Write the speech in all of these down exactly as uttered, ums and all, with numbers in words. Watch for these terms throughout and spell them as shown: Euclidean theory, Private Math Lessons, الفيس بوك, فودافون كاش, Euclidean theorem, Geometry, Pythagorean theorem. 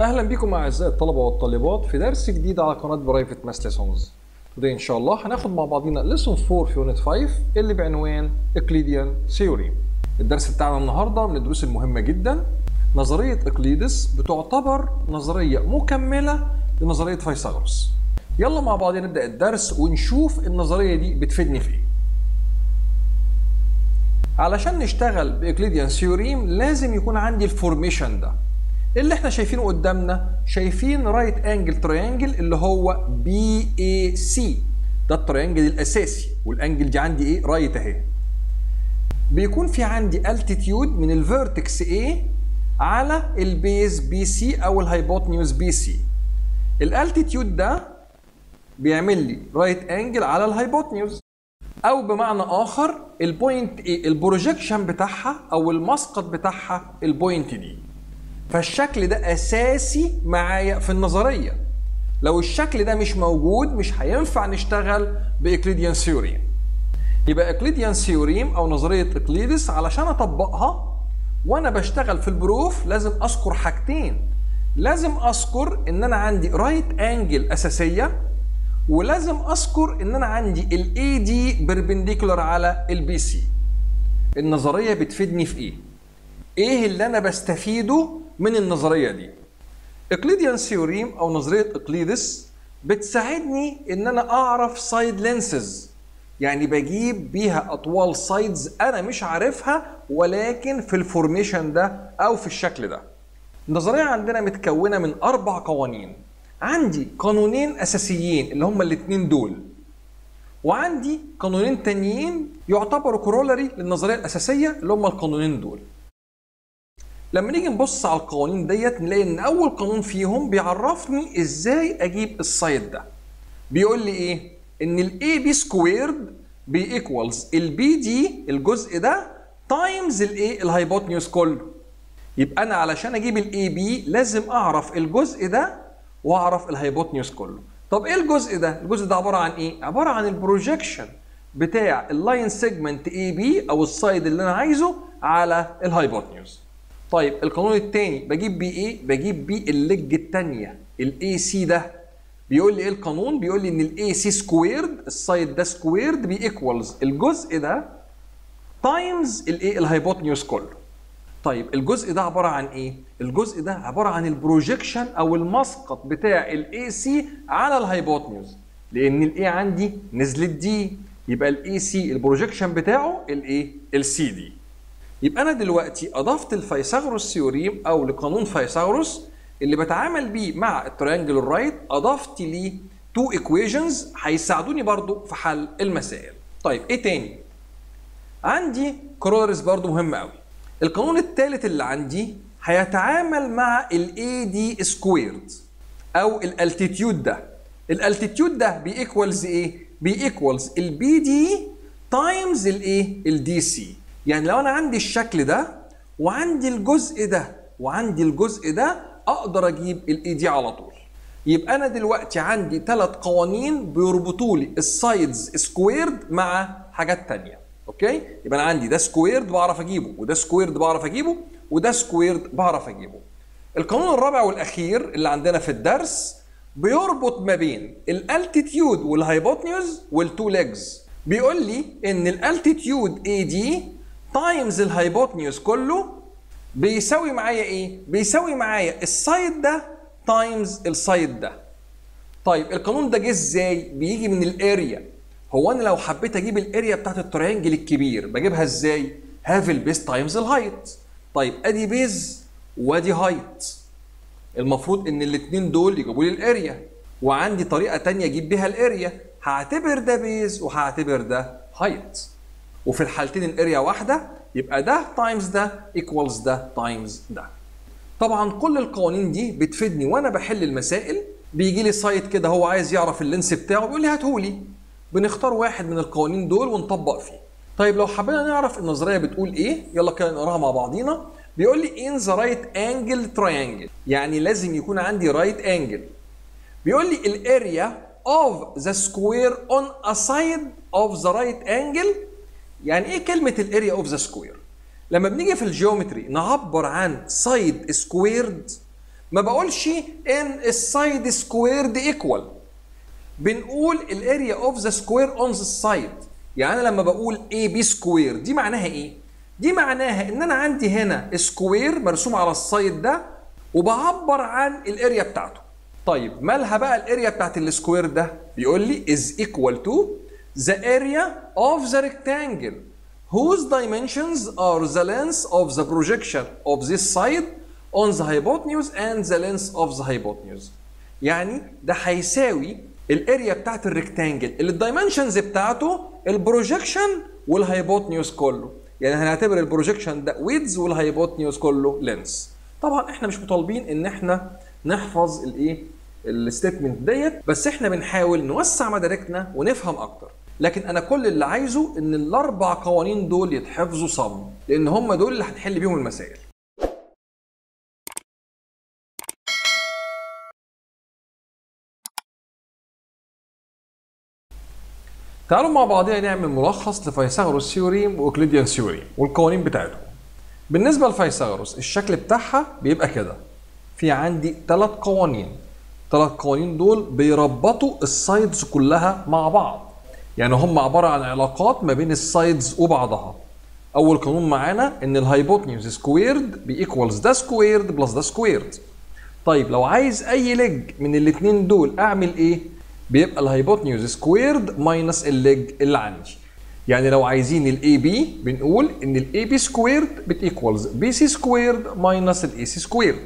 اهلا بكم اعزائي الطلبه والطالبات في درس جديد على قناه برايفت ماث ليسونز. وده ان شاء الله هناخد مع بعضينا ليسون أربعة في يونت خمسة اللي بعنوان إيوكليديان ثيوري. الدرس بتاعنا النهارده من الدروس المهمه جدا. نظريه اقليدس بتعتبر نظريه مكمله لنظريه فيثاغورس. يلا مع بعضينا نبدا الدرس ونشوف النظريه دي بتفيدني في ايه. علشان نشتغل بإيوكليديان ثيوريم لازم يكون عندي الفورميشن ده اللي احنا شايفينه قدامنا، شايفين رايت انجل تريانجل اللي هو بي اي سي، ده التريانجل الاساسي والانجل دي عندي ايه رايت اهي. بيكون في عندي التيتيود من الفيرتكس اي على البيز بي سي او الهايبوتنيوز بي سي. الالتيتيود ده بيعمل لي رايت انجل على الهايبوتنيوز، أو بمعنى آخر البوينت إيه؟ البروجيكشن بتاعها أو المسقط بتاعها البوينت دي. فالشكل ده أساسي معايا في النظرية. لو الشكل ده مش موجود مش هينفع نشتغل بإيوكليديان ثيوريم. يبقى إيوكليديان ثيوريم أو نظرية إقليدس علشان أطبقها وأنا بشتغل في البروف لازم أذكر حاجتين. لازم أذكر إن أنا عندي رايت أنجل أساسية، ولازم اذكر ان انا عندي الاي دي بيربنديكولار على البي سي. النظريه بتفيدني في ايه؟ ايه اللي انا بستفيده من النظريه دي؟ إيوكليديان ثيوريم او نظريه اقليدس بتساعدني ان انا اعرف سايد لينسز، يعني بجيب بيها اطوال سايدز انا مش عارفها ولكن في الفورميشن ده او في الشكل ده. النظريه عندنا متكونه من اربع قوانين. عندي قانونين اساسيين اللي هما الاثنين دول، وعندي قانونين تانيين يعتبروا كورولاري للنظريه الاساسيه اللي هما القانونين دول. لما نيجي نبص على القوانين ديت نلاقي ان اول قانون فيهم بيعرفني ازاي اجيب السايد ده. بيقول لي ايه؟ ان الاي بي سكويرد بييكوالز البي دي الجزء ده تايمز الايه الهايبوتنيوس كله. يبقى انا علشان اجيب الاي بي لازم اعرف الجزء ده واعرف الهايبوتنيوس كله. طب ايه الجزء ده؟ الجزء ده عباره عن ايه؟ عباره عن البروجيكشن بتاع اللاين سيجمنت اي بي او السايد اللي انا عايزه على الهايبوتنيوس. طيب القانون الثاني بجيب بيه ايه؟ بجيب بيه الليج الثانيه الاي سي ده. بيقول لي ايه القانون؟ بيقول لي ان الاي سي سكويرد السايد ده سكويرد بييكوالز الجزء ده تايمز الايه الهايبوتنيوس كله. طيب الجزء ده عباره عن ايه؟ الجزء ده عباره عن البروجيكشن او المسقط بتاع الاي سي على الهايبوتنيوز، لان الاي عندي نزلت دي، يبقى الاي سي البروجيكشن بتاعه الايه؟ السي دي. يبقى انا دلوقتي اضفت الفيثاغورس ثيوريم او لقانون فيثاغورس اللي بتعامل بيه مع التريانجل الرايت، اضفت ليه تو ايكويشنز هيساعدوني برضو في حل المسائل. طيب ايه تاني؟ عندي كورولاريز برضو مهمه قوي. القانون الثالث اللي عندي هيتعامل مع الاي دي سكويرد او الالتيتيود ده. الالتيتيود ده بييكوالز ايه؟ بييكوالز البي دي تايمز الايه؟ الدي سي. يعني لو انا عندي الشكل ده وعندي الجزء ده وعندي الجزء ده اقدر اجيب الاي دي على طول. يبقى انا دلوقتي عندي ثلاث قوانين بيربطوا لي السايدز سكويرد مع حاجات ثانيه. اوكي؟ يبقى انا عندي ده سكويرد بعرف اجيبه، وده سكويرد بعرف اجيبه، وده سكويرد بعرف اجيبه. القانون الرابع والاخير اللي عندنا في الدرس بيربط ما بين الالتيتيود والهايبوتنيوز والتو ليجز. بيقول لي ان الالتيتيود اي دي تايمز الهايبوتنيوز كله بيساوي معايا ايه؟ بيساوي معايا السايد ده تايمز السايد ده. طيب القانون ده جه ازاي؟ بيجي من الاريا. هو انا لو حبيت اجيب الاريا بتاعت التريانجل الكبير بجيبها ازاي؟ هاف البيز تايمز الهايت. طيب ادي بيز وادي هايت، المفروض ان الاثنين دول يجيبوا لي الاريا، وعندي طريقه ثانيه اجيب بيها الاريا، هعتبر ده بيز وهعتبر ده هايت، وفي الحالتين الاريا واحده، يبقى ده تايمز ده ايكوالز ده تايمز ده. طبعا كل القوانين دي بتفيدني وانا بحل المسائل. بيجي لي سايت كده هو عايز يعرف اللينس بتاعه بيقول لي هاتهولي، بنختار واحد من القوانين دول ونطبق فيه. طيب لو حبينا نعرف النظريه بتقول ايه يلا كده نقراها مع بعضينا. بيقول لي ان ذا رايت انجل تريانجل، يعني لازم يكون عندي رايت انجل. بيقول لي الاريا اوف ذا سكوير اون ا سايد اوف ذا رايت انجل. يعني ايه كلمه الاريا اوف ذا سكوير؟ لما بنيجي في الجيومتري نعبر عن سايد سكويرد ما بقولش ان السايد سكويرد ايكوال، بنقول الاريا اوف ذا سكوير اون ذا سايد. يعني انا لما بقول اي بي سكوير دي معناها ايه؟ دي معناها ان انا عندي هنا سكوير مرسوم على السايد ده وبعبر عن الاريا بتاعته. طيب مالها بقى الاريا بتاعت السكوير ده؟ بيقول لي is equal to the area of the rectangle whose dimensions are the length of the projection of this side on the hypotenuse and the length of the hypotenuse. يعني ده هيساوي الاريا بتاعت الريكتانجل اللي الدايمنشنز بتاعته البروجكشن والهايبوتنيوس كله. يعني هنعتبر البروجكشن ده ويدز والهايبوتنيوس كله لينس. طبعا احنا مش مطالبين ان احنا نحفظ الايه الستيتمنت ديت، بس احنا بنحاول نوسع مداركنا ونفهم اكتر. لكن انا كل اللي عايزه ان الاربع قوانين دول يتحفظوا صم، لان هم دول اللي هنحل بيهم المسائل. تعالوا مع بعضنا نعمل ملخص لفيثاغورس ثيوريم واوكليديان ثيوريم والقوانين بتاعتهم. بالنسبه لفيثاغورس الشكل بتاعها بيبقى كده، في عندي ثلاث قوانين، ثلاث قوانين دول بيربطوا السايدز كلها مع بعض. يعني هم عباره عن علاقات ما بين السايدز وبعضها. اول قانون معانا ان الهايبوتنيوز سكويرد بيكوالز ده سكويرد بلس ده سكويرد. طيب لو عايز اي ليج من الاثنين دول اعمل ايه؟ بيبقى الهايبوتنيوز سكويرد ماينس الليج اللي عندي. يعني لو عايزين الاي بي بنقول ان الاي بي سكويرد بتيكوالز بي سي سكويرد ماينس الاي سي سكويرد.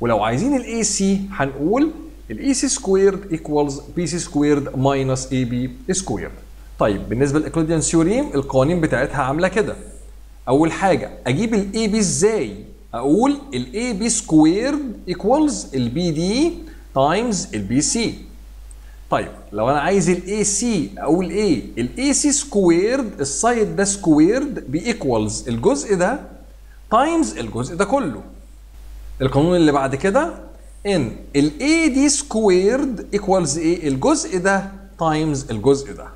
ولو عايزين الاي سي هنقول الاي سي سكويرد ايكوالز بي سي سكويرد ماينس اي بي سكويرد. طيب بالنسبه للاوكليديان ثيوريم القوانين بتاعتها عامله كده. اول حاجه اجيب الاي بي ازاي؟ اقول الاي بي سكويرد ايكوالز البي دي تايمز البي سي. طيب لو انا عايز الاي سي اقول ايه؟ الاي سي سكويرد السايد ده سكويرد بيكوالز الجزء ده تايمز الجزء ده كله. القانون اللي بعد كده ان الاي دي سكويرد ايكوالز ايه؟ الجزء ده تايمز الجزء ده.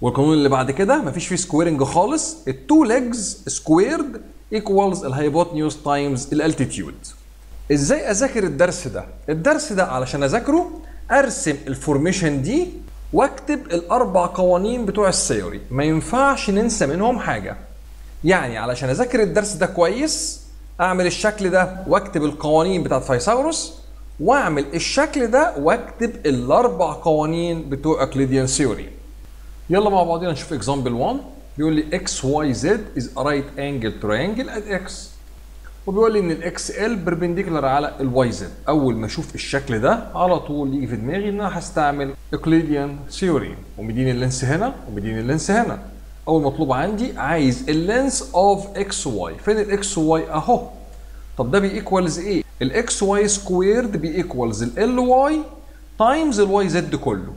والقانون اللي بعد كده مفيش فيه سكويرنج خالص، التو ليجز سكويرد ايكوالز الهايبوتنيوس تايمز الالتيتيود. ازاي اذاكر الدرس ده؟ الدرس ده علشان اذاكره ارسم الفورميشن دي واكتب الاربع قوانين بتوع الثيوري، ما ينفعش ننسى منهم حاجه. يعني علشان اذاكر الدرس ده كويس اعمل الشكل ده واكتب القوانين بتاعت فيثاغورس، واعمل الشكل ده واكتب الاربع قوانين بتوع اوكليديان ثيوري. يلا مع بعضنا نشوف اكزامبل واحد. بيقول لي اكس واي زد از رايت انجل تريانجل ات اكس، وبيقول لي ان الاكس ال بربنديكولار على الواي زد. اول ما اشوف الشكل ده على طول يجي في دماغي ان انا هستعمل اوكليديان ثيوريم، ومديني اللينس هنا ومديني اللينس هنا. اول مطلوب عندي عايز اللينس اوف اكس واي، فين الاكس واي؟ اهو. طب ده بيكوالز ايه؟ الاكس واي سكويرد بيكوالز ال واي تايمز الواي زد كله.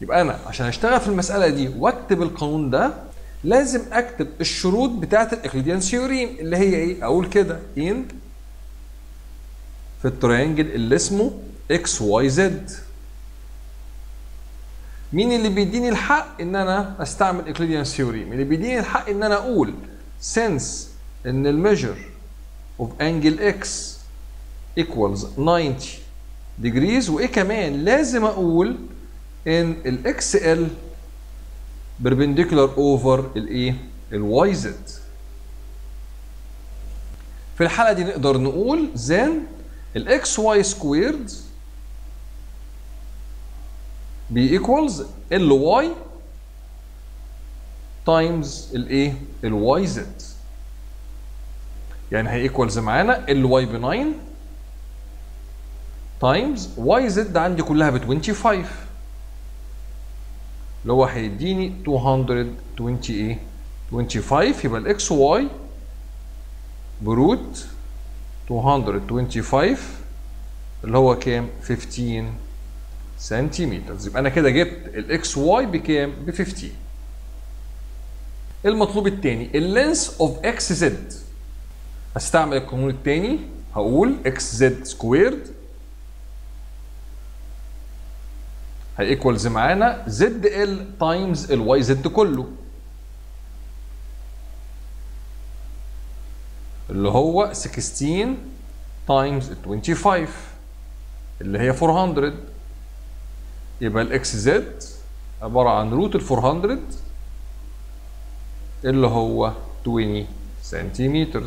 يبقى انا عشان اشتغل في المساله دي واكتب القانون ده لازم اكتب الشروط بتاعت الاوكليديان ثيوريم اللي هي ايه؟ اقول كده ان في التريانجل اللي اسمه اكس واي زد. مين اللي بيديني الحق ان انا استعمل الاوكليديان ثيوريم؟ اللي بيديني الحق ان انا اقول سينس ان الميجر اوف انجل اكس ايكوالز تسعين ديجريز، وايه كمان لازم اقول ان الاكس ال perpendicular over الايه؟ الواي زد. في الحالة دي نقدر نقول then الاكس واي سكويرد بي equals ال واي تايمز الايه؟ الواي زد. يعني هي ايكوالز معانا ال واي ب تسعة تايمز واي زد عندي كلها ب خمسة وعشرين، اللي هو هيديني مئتين وعشرين ايه؟ خمسة وعشرين. يبقى الاكس واي بروت مئتين وخمسة وعشرين اللي هو كام؟ خمستاشر سنتيمتر. يبقى انا كده جبت الاكس واي بكام؟ ب خمستاشر. المطلوب الثاني اللينس اوف اكس زد. هستعمل القانون الثاني هقول اكس زد سكويرد هيكوالز معانا زد ال تايمز الواي زد كله، اللي هو ستاشر times خمسة وعشرين اللي هي أربعمية. يبقى الاكس زد عبارة عن روت ال أربعمية اللي هو عشرين سنتيمتر.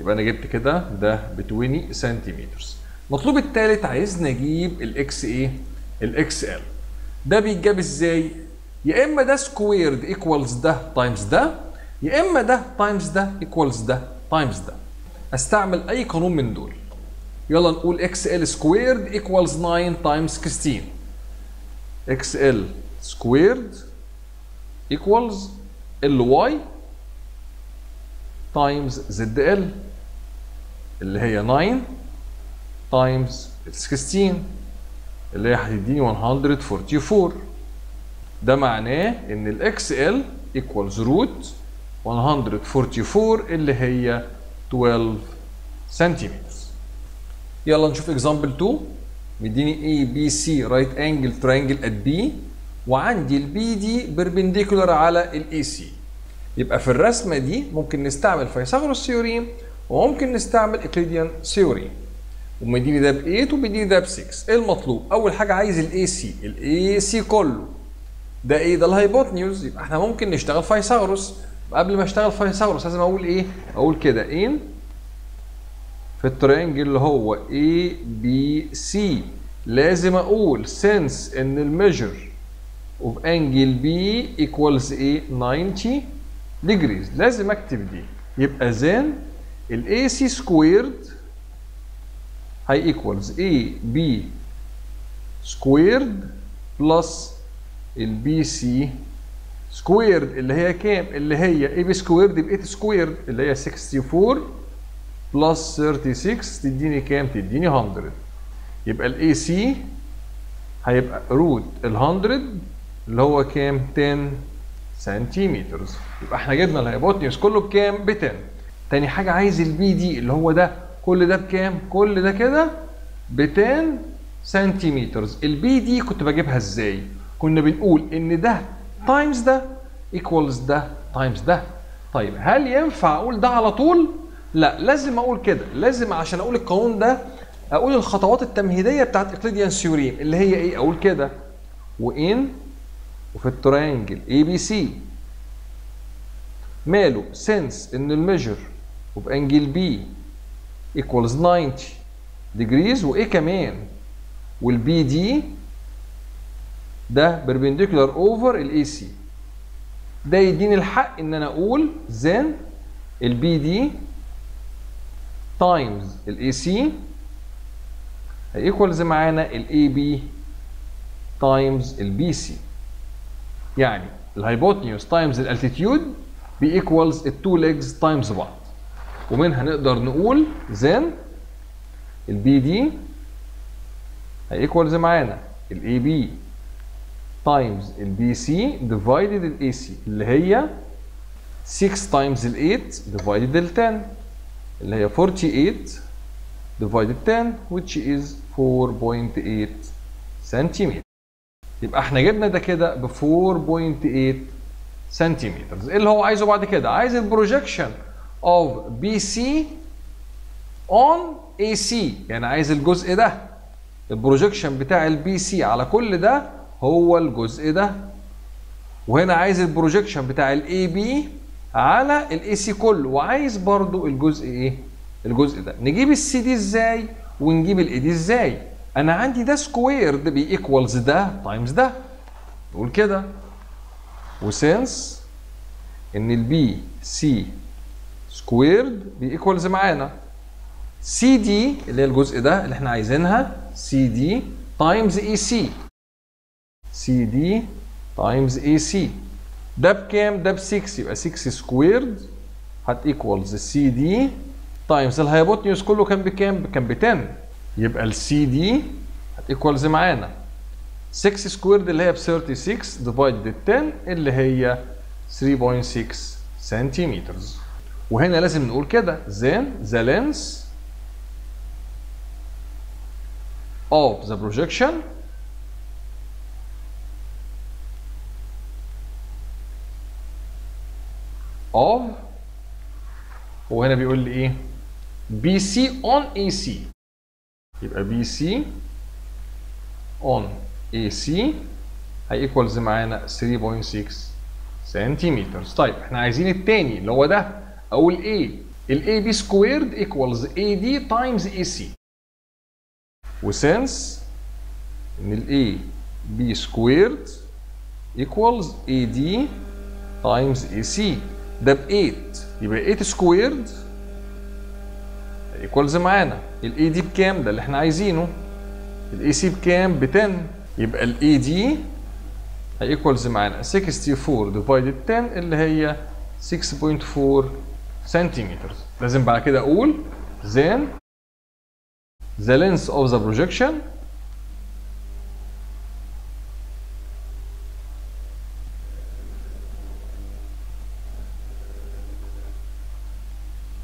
يبقى انا جبت كده ده ب عشرين سنتيمتر. المطلوب الثالث عايزنا نجيب الاكس ايه؟ الاكس ال. ده بيتجاب ازاي؟ يا اما ده سكويرد ايكوالز ده تايمز ده، يا اما ده تايمز ده ايكوالز ده تايمز ده. استعمل اي قانون من دول. يلا نقول اكس ال سكويرد ايكوالز تسعة تايمز ستة عشر. اكس ال سكويرد ايكوالز ال واي تايمز زد ال اللي هي تسعة تايمز ستة عشر اللي هي هتديني مية واربعة واربعين. ده معناه ان الاكس ال ايكوالز روت مية واربعة واربعين اللي هي اتناشر سنتيمتر. يلا نشوف اكزامبل اتنين. مديني اي بي سي رايت انجل ترينجل ات بي، وعندي البي دي بيربنديكولار على الاي سي. يبقى في الرسمه دي ممكن نستعمل فيثاغورس ثيوريم وممكن نستعمل إيوكليديان ثيوريم. ومديني ده ب تمانية ومديني ده ب ستة. ايه المطلوب؟ اول حاجه عايز الاي سي، الاي سي كله ده ايه؟ ده الهايبوتنيوز. يبقى احنا ممكن نشتغل فيثاغورس. قبل ما اشتغل فيثاغورس لازم اقول ايه؟ اقول كده ان في الترينجل اللي هو اي بي سي لازم اقول سينس ان الميجر اوف انجل بي ايكوالز ايه؟ تسعين ديجريز. لازم اكتب دي. يبقى زين الاي سي سكويرد هي ايكوالز اي بي سكويرد بلس البي سي سكويرد اللي هي كام؟ اللي هي اي بي سكويرد ب تمانية سكويرد اللي هي اربعة وستين بلس ستة وتلاتين تديني كام؟ تديني مية. يبقى الاي سي هيبقى روت ال مية اللي هو كام؟ عشرة سنتيمتر. يبقى احنا جبنا الهايبوتنيوس كله بكام؟ ب عشرة. تاني حاجه عايز البي دي اللي هو ده كل ده بكام؟ كل ده كده ب عشرة سنتيمتر. البي دي كنت بجيبها ازاي؟ كنا بنقول ان ده تايمز ده ايكوالز ده تايمز ده. طيب هل ينفع اقول ده على طول؟ لا، لازم اقول كده. لازم عشان اقول القانون ده اقول الخطوات التمهيديه بتاعت إيوكليديان ثيوريم اللي هي ايه؟ اقول كده وان وفي الترينجل اي بي سي ماله سنس ان الميجر وبانجل بي ايكوالز تسعين ديجريز وايه كمان؟ والبي دي ده بيربنديكولار اوفر الاي سي. ده يديني الحق ان انا اقول زين البي دي تايمز الاي سي هيكوالز معانا الاي بي تايمز البي سي. يعني الهايبوتنيوس تايمز الالتيتيود بيكوالز التو ليجز تايمز بعض. ومنها نقدر نقول زين البي دي هيكوالز معانا الاي بي تايمز البي سي ديفايدد الاي سي اللي هي ستة تايمز ال تمانية ديفايدد ال عشرة اللي هي اربعة واربعين ديفايدد عشرة which is اربعة فاصلة تمانية سنتيمتر. يبقى احنا جبنا ده كده ب اربعة فاصلة تمانية سنتيمتر. ايه اللي هو عايزه بعد كده؟ عايز البروجكشن of بي سي on ايه سي. يعني عايز الجزء ده البروجكشن بتاع البي سي على كل ده هو الجزء ده. وهنا عايز البروجكشن بتاع الاي بي على الاي سي كله، وعايز برضو الجزء ايه؟ الجزء ده. نجيب السي دي ازاي ونجيب الاي دي ازاي؟ انا عندي ده سكويرد بيكوالز ده تايمز ده. نقول كده وسنس ان البي سي سكويرد بيكوالز معانا سي دي اللي هي الجزء ده اللي احنا عايزينها سي دي تايمز اي سي. سي دي تايمز اي سي ده بكام؟ ده ب ستة. يبقى ستة سكويرد هت ايكوالز سي دي تايمز الهايبوتنيوس كله كان بكام؟ كان ب عشرة. يبقى السي دي هت ايكوالز معانا ستة سكويرد اللي هي ب ستة وتلاتين ديفايد عشرة اللي هي تلاتة فاصلة ستة سنتيمتر. وهنا لازم نقول كده زين ذا لينس اوف ذا بروجكشن of. وهنا بيقول لي ايه؟ بي سي اون اي سي، يبقى بي سي اون اي سي هيكوالز معانا ثلاثة فاصلة ستة سنتيمتر. طيب احنا عايزين الثاني اللي هو ده او الاي، الاي بي سكويرد ايكوالز اي دي تايمز اي سي، وسنس ان الاي بي سكويرد ايكوالز اي دي تايمز اي سي ده ب ثمانية، يبقى ثمانية سكويرد ايكوالز معانا الاي دي بكام؟ ده اللي احنا عايزينه. الاي سي بكام؟ ب عشرة، يبقى الاي دي هيكوالز معانا أربعة وستين ديفايدد عشرة اللي هي ستة فاصلة أربعة سنتيمتر. لازم بعد كده اقول then the length of the projection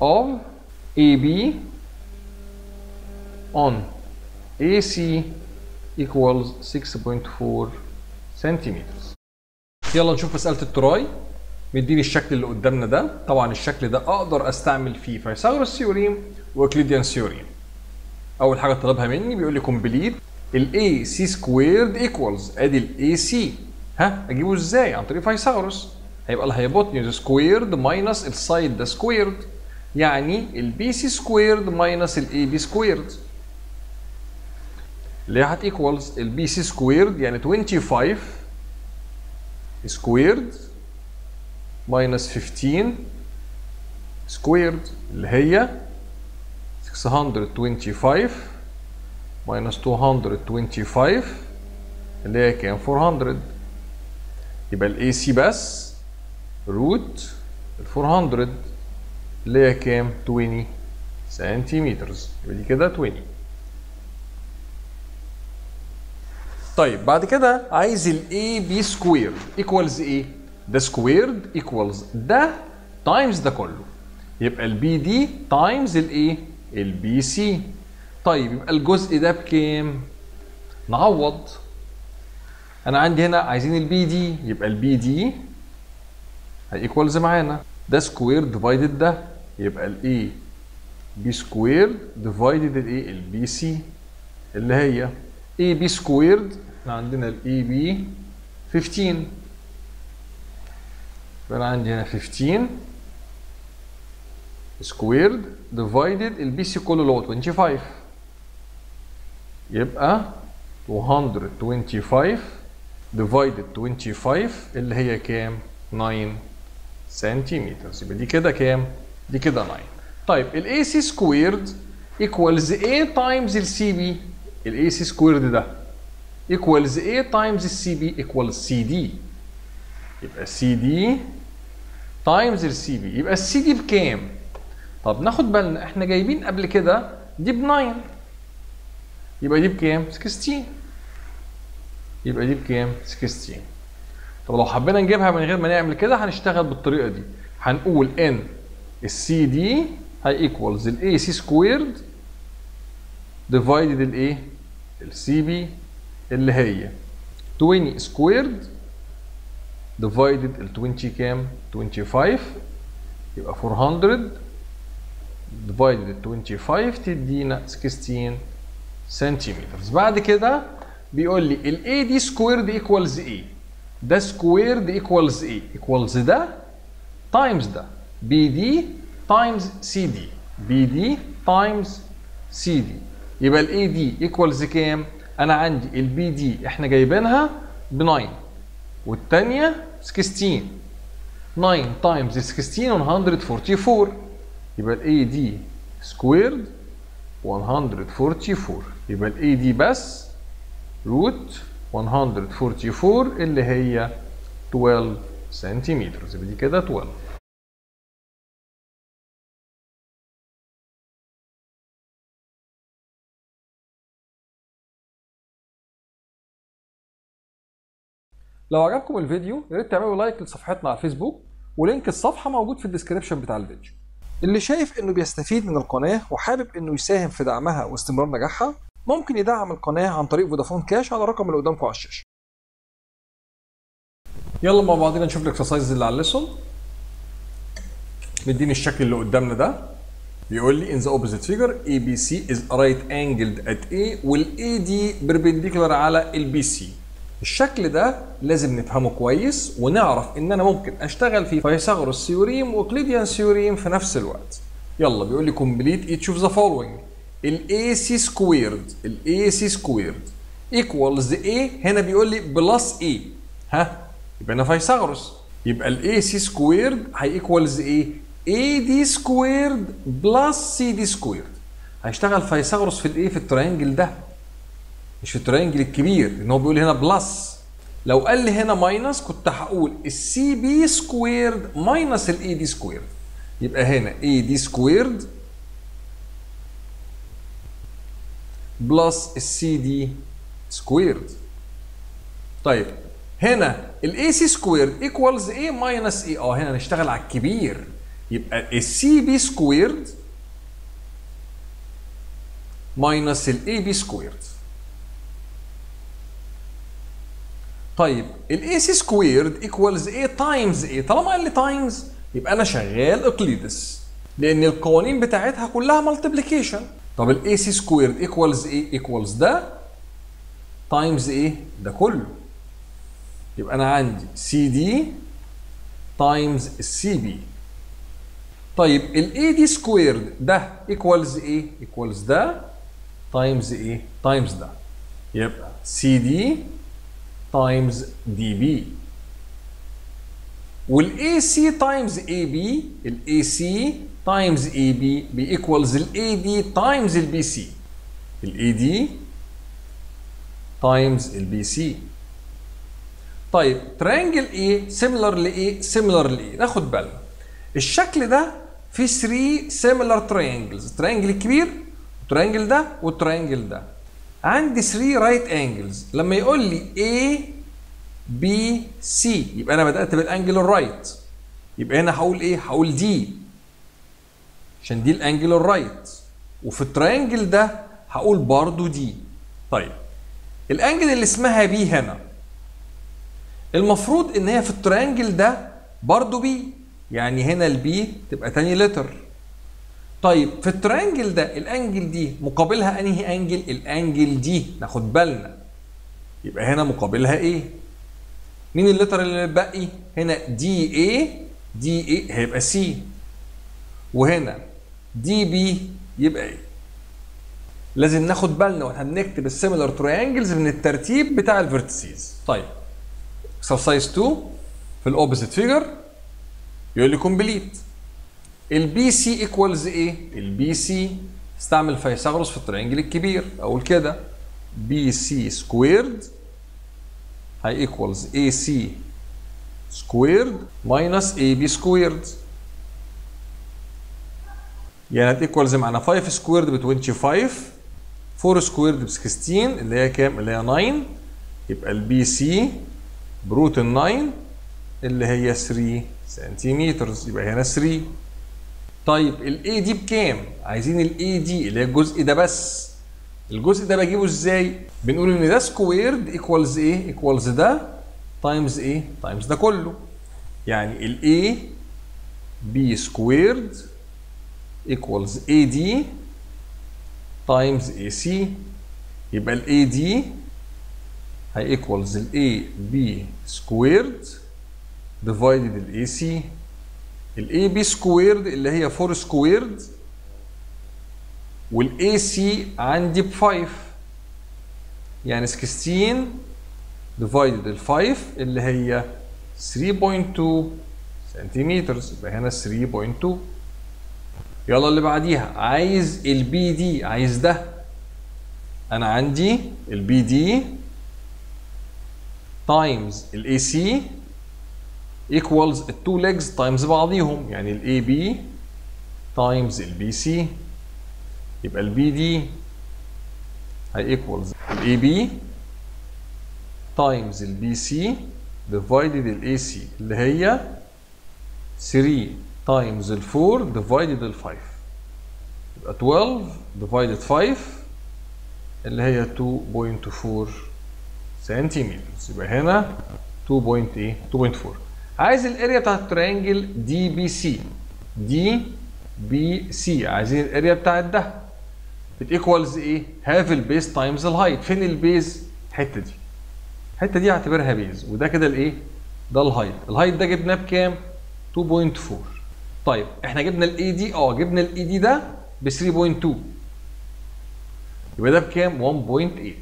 of A B on A C equals ستة فاصلة أربعة سنتيمتر. يلا نشوف مسألة التراي. مديني الشكل اللي قدامنا ده، طبعا الشكل ده اقدر استعمل فيه فايثاغورس ثيوريم واوكليديان ثيوريم. اول حاجه طلبها مني بيقول لي كومبليت الاي سي سكويرد ايكوالز، ادي الاي سي، ها اجيبه ازاي؟ عن طريق فايثاغورس، هيبقى الهايبوتنيوز سكويرد ماينس السايد ده سكويرد، يعني البي سي سكويرد ماينس الاي بي سكويرد اللي هي هت ايكوالز البي سي سكويرد يعني خمسة وعشرين سكويرد ماينس خمستاشر سكويرد اللي هي ستمية وخمسة وعشرين ماينس مئتين وخمسة وعشرين اللي هي كام؟ أربعمية. يبقى الاي سي بس روت ال أربعمية اللي هي كام؟ عشرين سنتيمتر، يبقى دي كده عشرين. طيب بعد كده عايز الاي بي سكوير ايكوالز ايه؟ ده سكويرد ايكوالز ده تايمز ده كله، يبقى البي دي تايمز الايه؟ البي سي. طيب يبقى الجزء ده بكام؟ نعوض، انا عندي هنا عايزين البي دي، يبقى البي دي هيكوالز معانا ده سكوير ديفايدد ده، يبقى الاي بي سكوير ديفايدد الايه؟ البي سي اللي هي اي بي سكويرد، احنا عندنا الاي بي خمستاشر، فانا عندي هنا خمستاشر سكويرد ديفايدد البي سي كله اللي هو خمسة وعشرين، يبقى مئتين وخمسة وعشرين ديفايدد خمسة وعشرين اللي هي كام؟ تسعة سنتيمتر، يبقى دي كده كام؟ دي كده تسعة. طيب الاي سي سكويرد ايكوالز ايه تايمز السي بي؟ الاي سي سكويرد ده ايكوالز ايه تايمز السي بي؟ ايكوالز سي دي، يبقى سي دي تايمز السي بي. يبقى السي دي بكام؟ طب ناخد بالنا احنا جايبين قبل كده دي ب تسعة، يبقى دي بكام؟ ستاشر، يبقى دي بكام؟ ستاشر. طب لو حبينا نجيبها من غير ما نعمل كده هنشتغل بالطريقه دي، هنقول ان السي دي هي ايكوالز الاي سي سكويرد ديفايدد الايه؟ السي بي اللي هي عشرين سكويرد ديفايدد ال عشرين كام؟ خمسة وعشرين، يبقى أربعمية ديفايدد خمسة وعشرين تدينا ستاشر سنتيمتر. بعد كده بيقول لي الاي دي سكويرد ايكوالز ايه؟ ده سكويرد ايكوالز ايه؟ ايكوالز ده تايمز ده، بي دي تايمز سي دي، بي دي تايمز سي دي. يبقى الاي دي ايكوالز كام؟ انا عندي البي دي احنا جايبينها ب تسعة والثانيه ستاشر، تسعة تايمز ستاشر مئة وأربعة وأربعين، يبقى الاي دي سكويرد مئة وأربعة وأربعين، يبقى الاي دي بس روت مئة وأربعة وأربعين اللي هي اتناشر سنتيمتر، يبقى دي كده اتناشر. لو عجبكم الفيديو يا ريت تعملوا لايك لصفحتنا على الفيسبوك، ولينك الصفحه موجود في الديسكربشن بتاع الفيديو. اللي شايف انه بيستفيد من القناه وحابب انه يساهم في دعمها واستمرار نجاحها ممكن يدعم القناه عن طريق فودافون كاش على الرقم اللي قدامكم على الشاشه. يلا مع بعضنا نشوف الاكسرسايز اللي على الليسون. مديني الشكل اللي قدامنا ده، بيقول لي in the opposite figure A B C is right angled at A والA دي perpendicular على الBC. الشكل ده لازم نفهمه كويس ونعرف ان انا ممكن اشتغل في فيثاغورس ثيوريم وإوكليديان ثيوريم في نفس الوقت. يلا بيقول لي complete each of the following. الAC squared الAC squared equals A هنا بيقول لي بلس A. ها يبقى انا فيثاغورس، يبقى الAC squared هيكوالز ايه؟ A دي سكويرد بلس سي دي سكويرد. هيشتغل فيثاغورس في الايه؟ في الترينجل ده، مش في الترينجل الكبير ان هو بيقول هنا بلس. لو قال لي هنا ماينس كنت هقول السي بي سكويرد ماينس الاي دي سكويرد. يبقى هنا اي دي سكويرد بلس السي دي سكويرد. طيب هنا الاي سي سكويرد ايكوالز ايه ماينس ايه؟ اه هنا نشتغل على الكبير، يبقى السي بي سكويرد ماينس الاي بي سكويرد. طيب الاي سي سكويرد ايكوالز ايه تايمز ايه؟ طالما قال لي تايمز يبقى انا شغال اوكليدس لان القوانين بتاعتها كلها مالتيبليكيشن. طب الاي سي سكويرد ايكوالز ايه؟ ايكوالز ده تايمز ايه؟ ده كله. يبقى انا عندي سي دي تايمز السي بي. طيب الاي دي سكويرد ده ايكوالز ايه؟ ايكوالز ده تايمز ايه؟ تايمز ده. يبقى سي دي تايمز دي بي. والاي سي تايمز اي بي، الاي سي تايمز اي بي بيكوالز الاي دي تايمز البي سي. الاي دي تايمز البي سي. طيب ترينجل ايه سيميلر لايه؟ سيميلر لايه؟ ناخد بالنا الشكل ده فيه ثلاثة سيميلر ترينجلز، الترينجل الكبير والترينجل ده والترينجل ده. عندي ثلاثة رايت انجلز، لما يقول لي A B C يبقى انا بدأت بالانجل الرايت. يبقى هنا هقول ايه؟ هقول دي عشان دي الانجل الرايت، وفي الترينجل ده هقول برضو دي. طيب الانجل اللي اسمها B هنا المفروض ان هي في الترينجل ده برضو B، يعني هنا البي تبقى تاني لتر. طيب في الترينجل ده الانجل دي مقابلها انهي انجل؟ الانجل دي، ناخد بالنا. يبقى هنا مقابلها ايه؟ مين اللتر اللي باقي؟ هنا دي ايه دي ايه هيبقى سي، وهنا دي بي يبقى ايه؟ لازم ناخد بالنا واحنا بنكتب السيميلر ترينجلز من الترتيب بتاع الفيرتسيز. طيب اكسرسايز اتنين في الاوبوزيت فيجر يقول لي كومبليت البي سي ايكوالز ايه؟ البي سي استعمل فيثاغورس في الترينجل الكبير، اقول كده بي سي سكويرد هي ايكوالز اي سي سكويرد ماينس اي بي سكويرد. يعني هتيكوالز معانا خمسة سكويرد ب خمسة وعشرين، أربعة سكويرد ب ستة عشر اللي هي كام؟ اللي هي تسعة. يبقى البي سي بروت ال تسعة اللي هي ثلاثة سنتيمتر، يبقى هنا ثلاثة. طيب الاي دي بكام؟ عايزين الاي دي اللي هي الجزء ده بس. الجزء ده بجيبه ازاي؟ بنقول ان ده سكويرد ايكوالز ايه؟ ايكوالز ده تايمز ايه؟ تايمز ده كله. يعني الاي بي سكويرد ايكوالز اي دي تايمز اي سي. يبقى الاي دي هي ايكوالز الاي بي سكويرد ديفايدد الاي سي. الاي بي سكويرد اللي هي أربعة سكويرد والاي سي عندي ب خمسة، يعني ستة عشر ديفايدد ال خمسة اللي هي ثلاثة فاصلة اتنين سنتيمتر، يبقى هنا ثلاثة فاصلة اتنين. يلا اللي بعديها عايز البي دي، عايز ده. انا عندي البي دي تايمز الاي سي equals التو ليجز تايمز بعضيهم، يعني الاي بي تايمز البي سي. يبقى البي دي هي equals الاي بي تايمز البي سي ديفايدد الاي سي اللي هي ثلاثة تايمز ال أربعة ديفايدد ال خمسة. يبقى اتناشر ديفايدد خمسة اللي هي اتنين فاصلة اربعة سنتيمتر، يبقى هنا اتنين فاصلة اربعة. عايز الاريا بتاعت الترينجل دي بي سي، دي بي سي، عايزين الاريا بتاعت ده بتيكوالز ايه؟ هاف البيز تايمز الهايت. فين البيز؟ الحته دي. الحته دي هعتبرها بيز، وده كده الايه؟ ده الهايت. الهايت ده جبناه بكام؟ اتنين فاصلة اربعة. طيب احنا جبنا الاي دي، اه جبنا الاي دي ده ب تلاتة فاصلة اتنين، يبقى ده بكام؟ واحد فاصلة تمانية.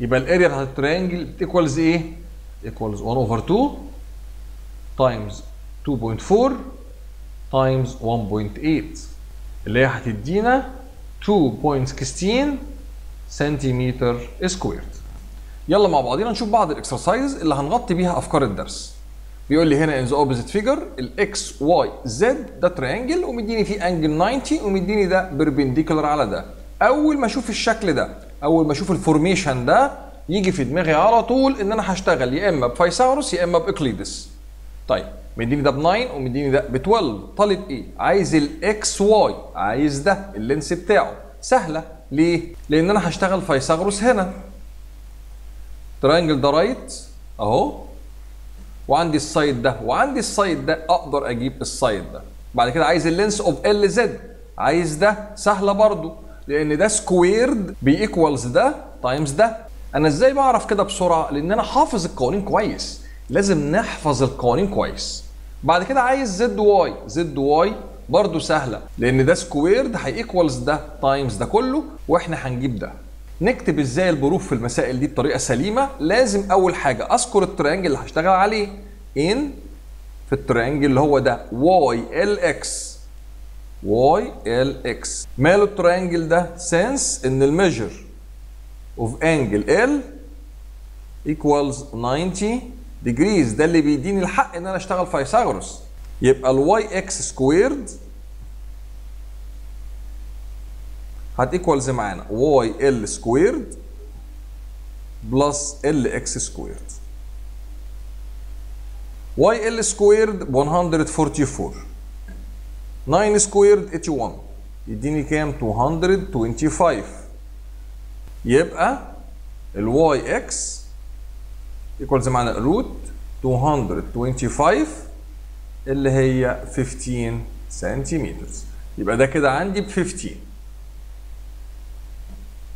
يبقى الاريا بتاعت التريانجل بتيكوالز ايه؟ ايكوالز واحد اوفر اتنين تايمز اتنين فاصلة اربعة تايمز واحد فاصلة تمانية، اللي هي هتدينا اتنين فاصلة ستاشر سنتيمتر سكوير. يلا مع بعضينا نشوف بعض الاكسرسايز اللي هنغطي بيها افكار الدرس. بيقول لي هنا ان ذا اوبوزيت فيجر الاكس واي زد ده تريانجل ومديني فيه انجل تسعين ومديني ده بيربنديكولار على ده. اول ما اشوف الشكل ده، اول ما اشوف الفورميشن ده، يجي في دماغي على طول ان انا هشتغل يا اما بفيثاغورس يا اما بايوكليدس. طيب مديني ده ب تسعة ومديني ده ب اتناشر، طالب ايه؟ عايز الاكس واي، عايز ده اللينس بتاعه. سهله ليه؟ لان انا هشتغل فيثاغورس هنا. تريانجل ده رايت اهو، وعندي السايد ده وعندي السايد ده، اقدر اجيب السايد ده. بعد كده عايز اللينس اوف ال زد، عايز ده، سهله برضو لان ده سكويرد بيكوالز ده تايمز ده. انا ازاي بعرف كده بسرعه؟ لان انا حافظ القوانين كويس، لازم نحفظ القوانين كويس. بعد كده عايز زد واي، زد واي برضو سهله لان ده سكويرد هيكوالز ده تايمز ده كله، واحنا هنجيب ده. نكتب ازاي البروف في المسائل دي بطريقه سليمه؟ لازم اول حاجه اذكر التريانجل اللي هشتغل عليه. ان في التريانجل اللي هو ده واي ال اكس، واي ال اكس ماله التريانجل ده؟ سنس ان الميجر اوف انجل ال ايكوالز تسعين ديجريز، ده اللي بيديني الحق ان انا اشتغل فيثاغورس. يبقى الواي اكس سكويرد هتيكوالز معانا واي ال سكويرد بلس ال اكس سكويرد. واي ال سكويرد مية واربعة واربعين، تسعة سكويرد واحد وتمانين، يديني كام؟ مئتين وخمسة وعشرين. يبقى الواي اكس يكوالز معانا روت مئتين وخمسة وعشرين اللي هي خمستاشر سنتيمتر. يبقى ده كده عندي ب خمستاشر.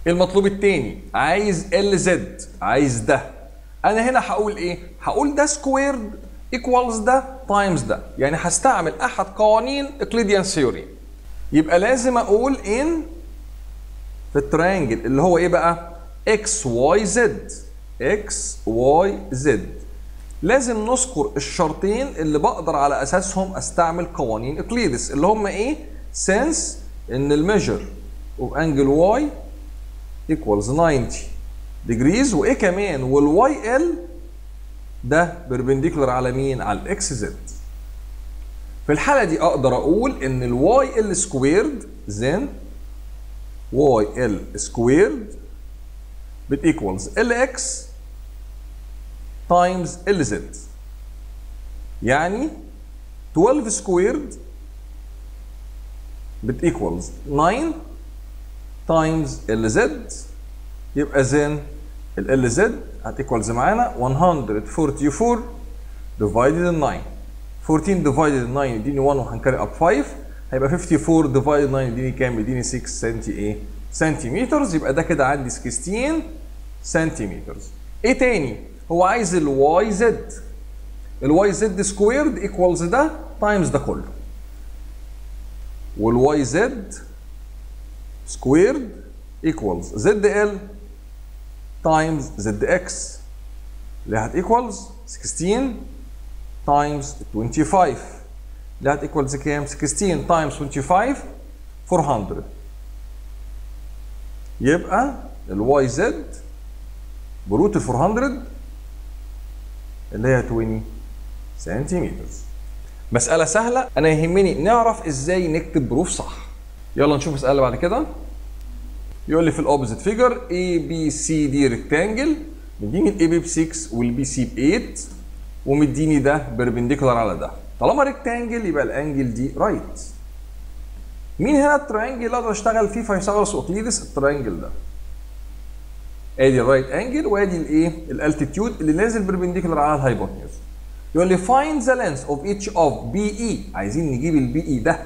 المطلوب التاني عايز ال زد، عايز ده. انا هنا هقول ايه؟ هقول ده سكويرد ايكوالز ده تايمز ده، يعني هستعمل احد قوانين Euclidean theory. يبقى لازم اقول ان في التريانجل اللي هو ايه بقى؟ اكس واي زد، اكس واي زد لازم نذكر الشرطين اللي بقدر على اساسهم استعمل قوانين اقليدس، اللي هم ايه؟ سنس ان الميجر اوف انجل واي ايكوالز تسعين ديجريز، وايه كمان؟ والواي ال ده بيربنديكولار على مين؟ على الاكس زد. في الحاله دي اقدر اقول ان الواي ال سكويرد زين واي ال سكويرد بتيكوالز ال اكس تايمز ال زد، يعني اتناشر سكويرد بتيكوالز تسعة تايمز ال زد. يبقى زين ال ال زد هتيكوالز معانا مئة واربعة واربعين ديفايدد تسعة، اربعتاشر ديفايدد تسعة يديني واحد وهنكاري اب خمسة، هيبقى اربعة وخمسين ديفايدد تسعة يديني كام؟ يديني ستة سنتي ايه؟ سنتيمترز. يبقى ده كده عندي ستاشر سنتيمترز. ايه تاني؟ هو عايز الواي زد، الواي زد سكويرد ايكوالز ده تايمز ده كله، والواي زد سكويرد ايكوالز زد ال تايمز زد اكس اللي هتيكوالز ستاشر تايمز خمسة وعشرين، اللي هتيكوالز كام؟ ستاشر تايمز خمسة وعشرين اربعمية. يبقى الواي زد بروت ال اربعمية اللي هي عشرين سنتيمتر. مسألة سهلة، أنا يهمني نعرف إزاي نكتب بروف صح. يلا نشوف مسألة بعد كده. يقول لي في الأوبزيت فيجر اي بي سي دي ريكتانجل، مديني الاي بي ب ستة والبي سي ب تمانية، ومديني ده بيربنديكولار على ده. طالما ريكتانجل يبقى الأنجل دي رايت. مين هنا التريانجل اللي اقدر اشتغل فيه فيثاغورس واوكليدس؟ التريانجل ده. ادي الرايت انجل وادي الايه؟ الالتيتيود اللي نازل بربنديكولار على الهايبوتنيوز. يقول لي فايند ذا لينث اوف ايتش اوف بي اي، عايزين نجيب البي اي ده.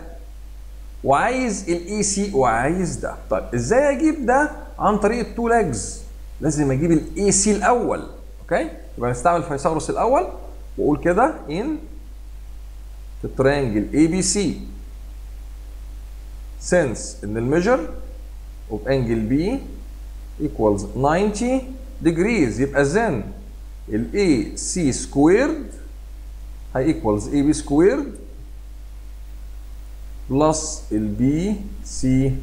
وعايز الاي سي وعايز ده. طيب ازاي اجيب ده؟ عن طريق التو ليجز. لازم اجيب الاي سي الاول. اوكي، يبقى نستعمل فيثاغورس الاول واقول كده ان في الترينجل اي بي سي since ان الميجر اوف انجل بي equals ninety degrees، يبقى then الاي سي سكويرد هي equals اي بي سكويرد بلس البي سي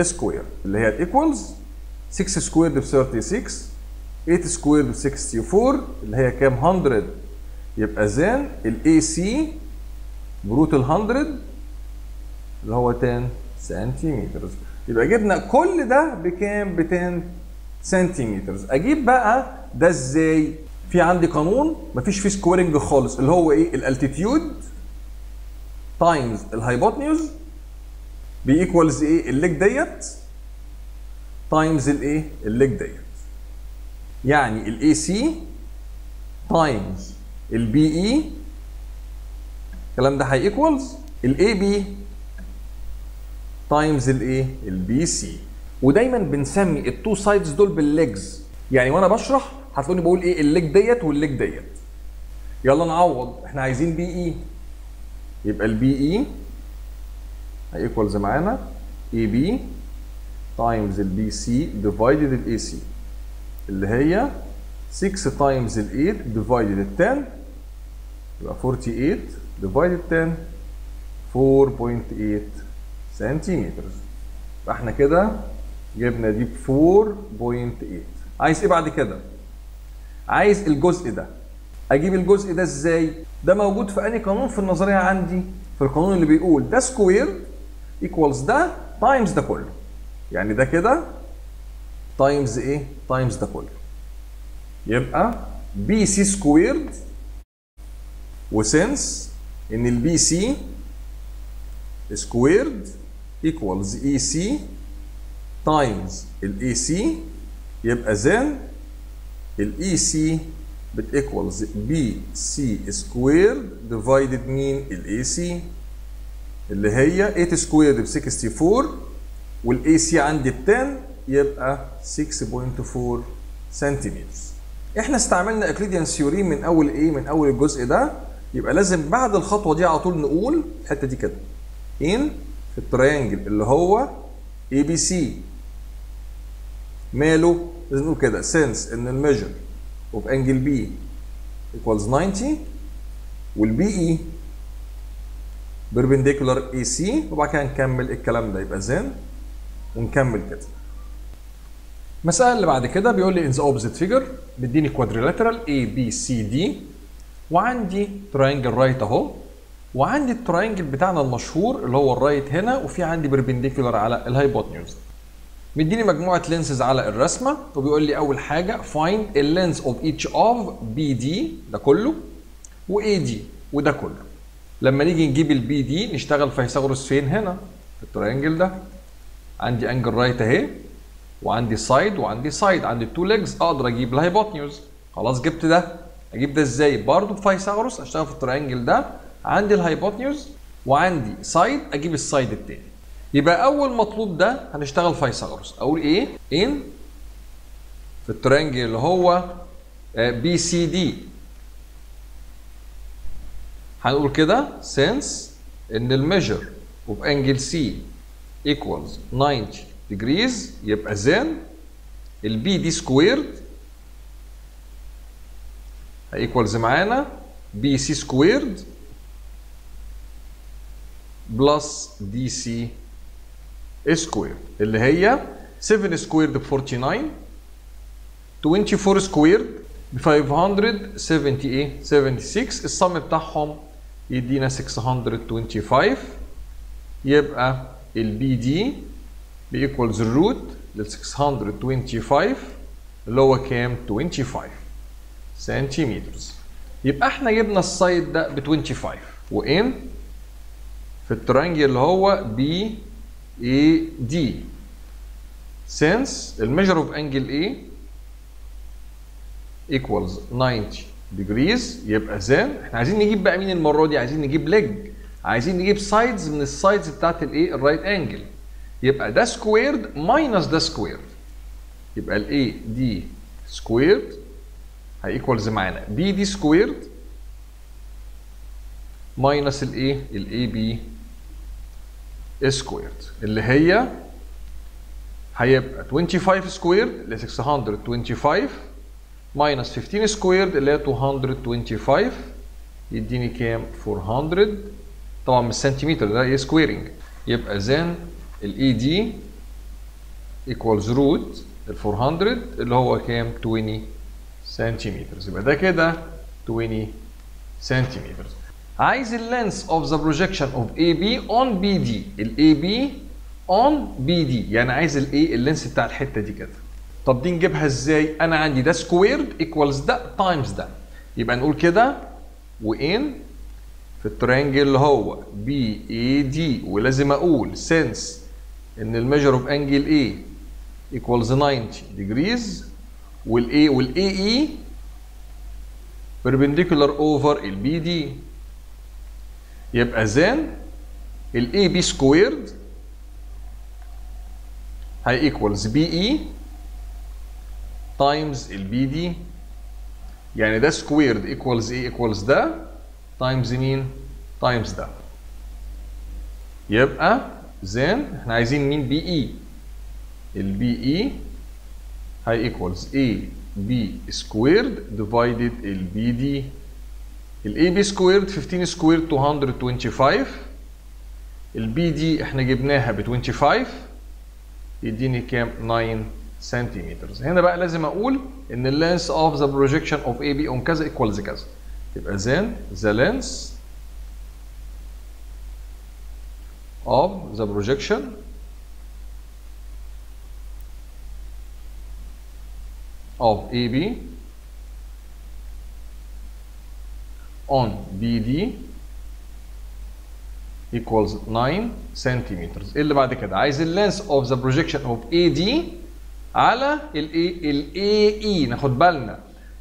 سكوير اللي هي الايكوالز ستة سكويرد ب ستة وثلاثين، ثمانية سكويرد ب أربعة وستين اللي هي كام؟ مية. يبقى زين الاي سي بروت ال مية اللي هو عشرة سنتيمتر. يبقى جبنا كل ده بكام؟ ب عشرة سنتيمتر. اجيب بقى ده ازاي؟ في عندي قانون مفيش فيه سكويرنج خالص، اللي هو ايه؟ الالتيتيود تايمز الهايبوتنيوز بيكوالز ايه؟ الليج ديت تايمز الايه؟ الليج ديت. يعني الاي سي تايمز البي اي الكلام ده هيكوالز الاي بي تايمز الايه؟ البي سي. ودايما بنسمي التو سايدز دول بالليجز. يعني وانا بشرح هتلاقوني بقول ايه؟ الليج ديت والليج ديت. يلا نعوض، احنا عايزين بي اي، يبقى البي اي هيكوالز معانا اي بي تايمز البي سي ديفايدد الاي سي اللي هي ستة تايمز ال ثمانية ديفايدد عشرة يبقى ثمانية وأربعين ديفايدد عشرة أربعة فاصلة ثمانية سنتيمتر. يبقى احنا كده جبنا دي ب أربعة فاصلة ثمانية. عايز ايه بعد كده؟ عايز الجزء ده. اجيب الجزء ده ازاي؟ ده موجود في انهي قانون في النظريه عندي؟ في القانون اللي بيقول ده سكوير ايكوالز ده تايمز ده كله. يعني ده كده تايمز ايه؟ تايمز ده كله. يبقى بي سي سكويرد، وسنس ان البي سي سكويرد ايكوالز اي سي تايمز الاي سي، يبقى زين الاي سي بتيكوالز بي سي سكوير ديفايدد مين؟ الاي سي اللي هي ثمانية سكوير ب أربعة وستين والاي سي عندي ب عشرة يبقى ستة فاصلة أربعة سنتيمتر. احنا استعملنا إيوكليديان ثيوريم من اول ايه؟ من اول الجزء ده. يبقى لازم بعد الخطوه دي على طول نقول الحته دي كده ان في الترينجل اللي هو اي بي سي ماله؟ لازم نقول كده since ان الميجر of angle B equals ninety والبي اي perpendicular إيه سي، وبعد كده نكمل الكلام ده. يبقى زين ونكمل كده. المسألة اللي بعد كده بيقول لي in the opposite figure بيديني quadrilateral A B C D وعندي triangle right اهو، وعندي التراينجل بتاعنا المشهور اللي هو الرايت هنا، وفي عندي perpendicular على الهايبوتنيوز. مديني مجموعة لينسز على الرسمة وبيقول لي أول حاجة find the length of each of بي دي ده كله و إيه دي وده كله. لما نيجي نجيب ال بي دي نشتغل فيثاغورس فين؟ هنا في الترينجل ده. عندي انجل رايت أهي وعندي سايد وعندي سايد، عندي تو ليجز، أقدر أجيب الهايبوتنيوز. خلاص جبت ده. أجيب ده إزاي؟ برضه بفيثاغورس. أشتغل في الترينجل ده، عندي الهايبوتنيوز وعندي سايد، أجيب السايد التاني. يبقى أول مطلوب ده هنشتغل فيثاغورس. أقول إيه؟ إن في الترينجل اللي هو بي سي دي هنقول كده since إن الميجر of angle C equals ninety degrees، يبقى then البي دي سكويرد هيكوالز معانا بي سي سكويرد بلس دي سي سكوير اللي هي سبعة سكوير ب أربعة وأربعين، أربعة وعشرين سكوير ب خمسمية وستة وسبعين، الصم بتاعهم يدينا ستمية وخمسة وعشرين. يبقى البي دي بيكوالز الروت لل ستمية وخمسة وعشرين اللي هو كام؟ خمسة وعشرين سنتيمتر. يبقى احنا جبنا السايد ده ب خمسة وعشرين، وان في الترينجل اللي هو بي اي دي since الميجر اوف انجل اي equals ninety degrees، يبقى زين احنا عايزين نجيب بقى مين المره دي؟ عايزين نجيب ليج. عايزين نجيب سايدز من السايدز بتاعت الايه؟ الرايت انجل. يبقى ده سكويرد ماينس ده سكويرد. يبقى الايه دي سكويرد هيكوالز معانا بي دي سكويرد ماينس الايه؟ الاي بي سكويرد اللي هي هيبقى خمسة وعشرين سكويرد اللي ستمية وخمسة وعشرين ماينس خمستاشر سكويرد اللي هي مئتين وخمسة وعشرين يديني كام؟ أربعمية. طبعا مش سنتيمتر ده ايه؟ سكويرنج. يبقى زين الاي دي ايكوالز روت ال أربعمية اللي هو كام؟ عشرين سنتيمتر. يبقى ده كده عشرين سنتيمتر. عايز اللينس اوف ذا بروجكشن اوف اي بي اون بي دي، الاي بي اون بي دي، يعني عايز الايه؟ اللينس بتاع الحته دي كده. طب دي نجيبها ازاي؟ انا عندي ده سكويرد ايكوالز ده تايمز ده، يبقى نقول كده وان في الترينجل اللي هو بي اي دي، ولازم اقول سينس ان الميجر اوف انجل اي ايكوالز تسعين ديجريز، والاي والاي اي بيربنديكولار اوفر البي دي. يبقى زين الاي بي سكويرد هي ايكوالز بي اي تايمز البي دي، يعني ده سكويرد ايكوالز ايه؟ ايكوالز ده تايمز مين؟ تايمز ده. يبقى زين احنا عايزين مين؟ بي اي. البي اي هي ايكوالز اي بي سكويرد ديفايدد البي دي. الاي بي سكويرد خمستاشر سكويرد مئتين وخمسة وعشرين، البي دي احنا جبناها ب خمسة وعشرين يديني كام؟ تسعة سنتيمتر. هنا بقى لازم اقول ان اللينس اوف ذا بروجكشن اوف اي بي اون كذا ايكوالز كذا. يبقى زين ذا لينس اوف ذا بروجكشن اوف اي بي on بي دي equals تسعة سنتيمتر. اللي بعد كده عايز اللينس of the projection of إيه دي على ال إيه إي. ناخد بالنا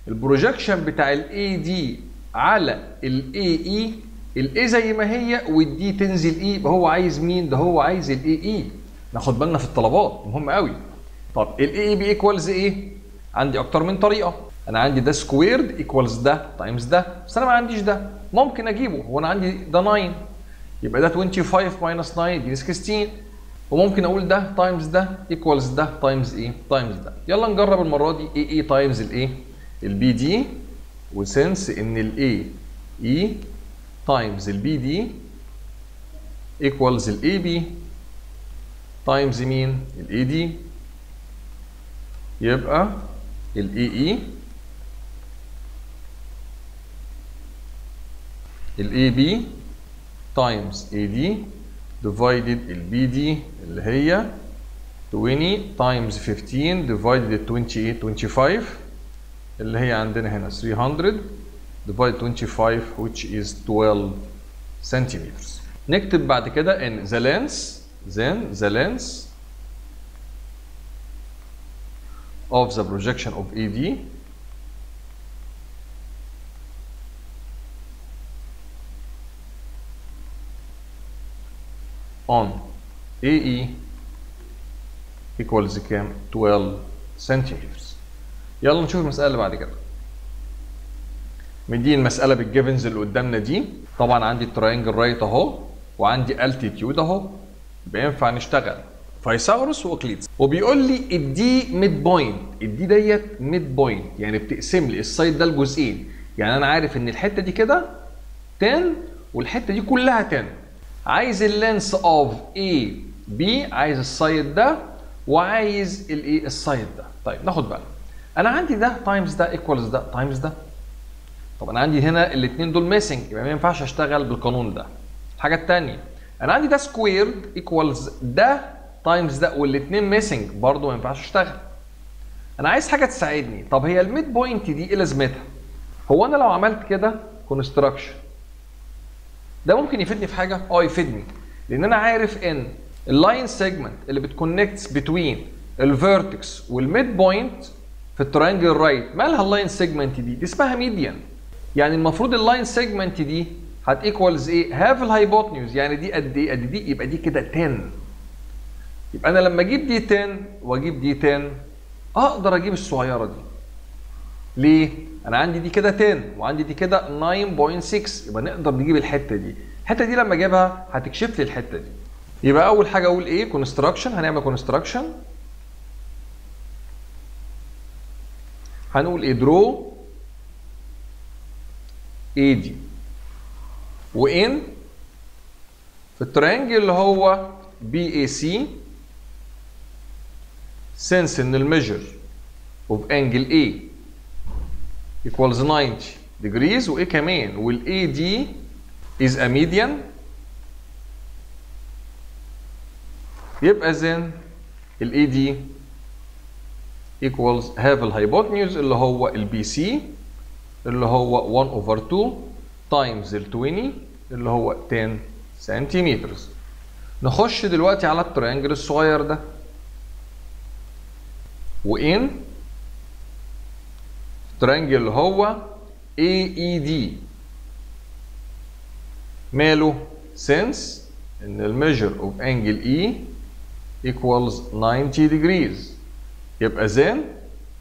البروجكشن بتاع ال إيه دي على ال إيه إي، ال A زي ما هي والدي تنزل إي، يبقى هو عايز مين؟ ده هو عايز ال إيه إي. ناخد بالنا في الطلبات مهم قوي. طب ال إيه إي equals إيه؟ عندي أكتر من طريقة. أنا عندي ده سكويرد ايكوالز ده تايمز ده، بس أنا ما عنديش ده، ممكن أجيبه. هو أنا عندي ده تسعة، يبقى ده خمسة وعشرين ماينس تسعة دي ستاشر، وممكن أقول ده تايمز ده ايكوالز ده تايمز إيه؟ تايمز ده. يلا نجرب المرة دي إيه إيه تايمز الإيه؟ البي دي، وسنس إن الإيه إي تايمز البي دي ايكوالز الإيه بي تايمز مين؟ الإيه دي. يبقى الإيه إي الاي بي تايمز اي دي ديفايدد البي دي اللي هي عشرين تايمز خمستاشر ديفايدد تمنية وعشرين خمسة وعشرين اللي هي عندنا هنا تلتمية ديفايد خمسة وعشرين which is twelve سنتيمتر. نكتب بعد كده ان the length then the length of the projection of إيه دي on إيه إي equals كام؟ twelve centimeters. يلا نشوف المسألة اللي بعد كده. مديني المسألة بالجيفنز اللي قدامنا دي. طبعا عندي التراينجل رايت اهو، وعندي التيتيود اهو، يبقى ينفع نشتغل فيثاغورس واوكليدز. وبيقول لي الدي ميد بوينت، الدي ديت ميد بوينت، يعني بتقسم لي السايد ده لجزئين. يعني انا عارف ان الحتة دي كده عشرة والحتة دي كلها عشرة. عايز اللينس اوف اي بي، عايز السايد ده وعايز الايه؟ السايد ده. طيب ناخد بالنا انا عندي ده تايمز ده ايكوالز ده تايمز ده. طب انا عندي هنا الاثنين دول ميسنج، يبقى ما ينفعش اشتغل بالقانون ده. الحاجه الثانيه انا عندي ده سكويرد ايكوالز ده تايمز ده، والاثنين ميسنج برضه ما ينفعش اشتغل. انا عايز حاجه تساعدني. طب هي الميد بوينت دي ايه لازمتها؟ هو انا لو عملت كده كونستراكشن ده ممكن يفيدني في حاجه؟ اه يفيدني، لان انا عارف ان اللاين سيجمنت اللي بتكونكتس بتوين الفيرتكس والميد بوينت في التراينجل رايت مالها اللاين سيجمنت دي؟ دي اسمها ميديان. يعني المفروض اللاين سيجمنت دي هت ايكوالز ايه؟ هاف الهايبوتنيوز. يعني دي قد ايه؟ قد دي، يبقى دي كده عشرة. يبقى انا لما اجيب دي عشرة واجيب دي عشرة اقدر اجيب الصغيره دي. ليه؟ انا عندي دي كده عشرة وعندي دي كده تسعة فاصلة ستة، يبقى نقدر نجيب الحته دي. الحته دي لما اجيبها هتكشف لي الحته دي. يبقى اول حاجه اقول ايه؟ كونستراكشن. هنعمل كونستراكشن، هنقول ايه؟ درو اي دي وان في الترينجل اللي هو بي اي سي، سنس ان الميجر اوف انجل اي equals تسعين degrees، وايه كمان؟ والاي دي is a median. يبقى زين الاي دي equals half الهايبوتنيوز اللي هو البي سي اللي هو واحد over اتنين times ال عشرين اللي هو عشرة سنتيمتر. نخش دلوقتي على الترينجل الصغير ده، وان الترينجل اللي هو اي اي دي ماله؟ since ان الميجر اوف انجل اي equals تسعين degrees. يبقى زين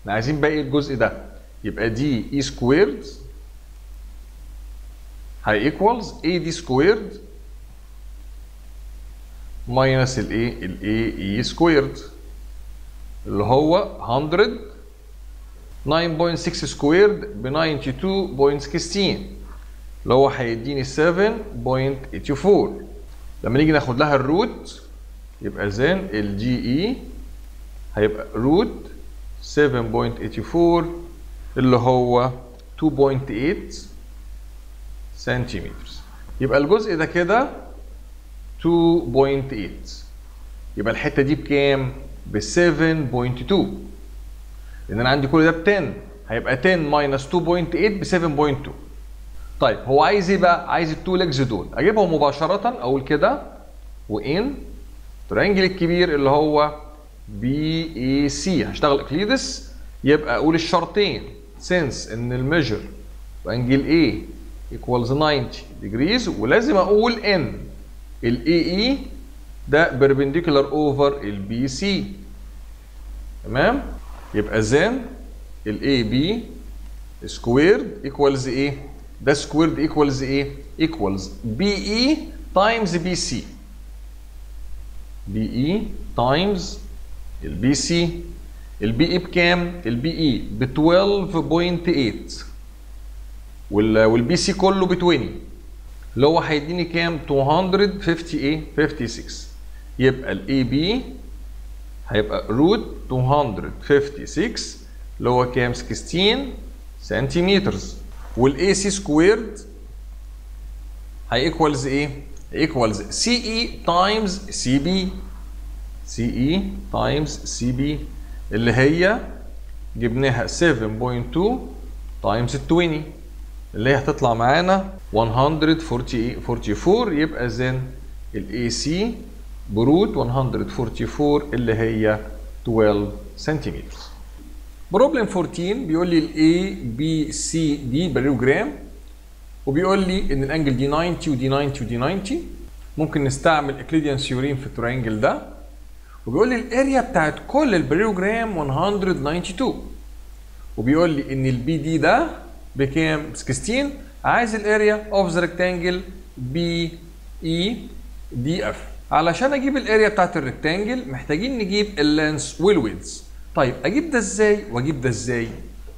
احنا عايزين باقي الجزء ده، يبقى دي اي سكويرد هي ايكوالز اي دي سكويرد ماينس الايه؟ الاي اي سكويرد اللي هو مية، تسعة فاصلة ستة سكويرد ب تسعة وتسعين فاصلة ستة اللي هو هيديني سبعة فاصلة تمانية وتمانين. لما نيجي ناخد لها الروت يبقى زين الجي اي هيبقى روت سبعة فاصلة تمانية وتمانين اللي هو اتنين فاصلة تمانية سنتيمتر. يبقى الجزء ده كده اتنين فاصلة تمانية. يبقى الحته دي بكام؟ ب سبعة فاصلة اتنين، لان انا عندي كل ده ب عشرة، هيبقى عشرة ماينس اتنين فاصلة تمانية ب سبعة فاصلة اتنين. طيب هو عايز ايه بقى؟ عايز التو ليجز دول اجيبهم مباشره. اقول كده وان الترينجل الكبير اللي هو بي اي سي، هشتغل اقليدس، يبقى اقول الشرطين سنس ان الميجر وانجل اي ايكوالز تسعين ديجريز، ولازم اقول ان الاي اي ده بيربنديكولار اوفر البي سي. تمام؟ يبقى زين الاي بي سكويرد ايكوالز ايه؟ ده سكويرد ايكوالز ايه؟ ايكوالز بي اي تايمز بي سي. بي اي تايمز البي سي. البي اي بكام؟ البي اي ب اتناشر فاصلة تمانية والبي سي كله ب عشرين، اللي هو هيديني كام؟ مئتين وخمسة وخمسين ايه؟ ستة وخمسين. يبقى الاي بي هيبقى روت مئتين وخمسة وخمسين اللي هو كام؟ ستاشر سنتيمتر. والاي سي سكويرد هيكوالز ايه؟ ايكوالز سي اي تايمز سي بي. سي اي تايمز سي بي اللي هي جبناها سبعة فاصلة اتنين تايمز عشرين اللي هي هتطلع معانا مئة واربعة واربعين. يبقى زين الاي سي بروت مئة واربعة واربعين اللي هي اتناشر سنتيمتر. بروبلم اربعتاشر بيقول لي الاي بي سي دي بالريوجرام، وبيقول لي ان الانجل دي تسعين ودي تسعين ودي تسعين. ممكن نستعمل اكليديان ثيوريم في الترينجل ده، وبيقول لي الاريا بتاعت كل البريوجرام مئة واتنين وتسعين، وبيقول لي ان البي دي ده بكام؟ ستاشر. عايز الاريا اوف ذا ريكتانجل بي اي دي اف. علشان اجيب الاريا بتاعت الريكتانجل محتاجين نجيب اللينس والويدز. طيب اجيب ده ازاي واجيب ده ازاي؟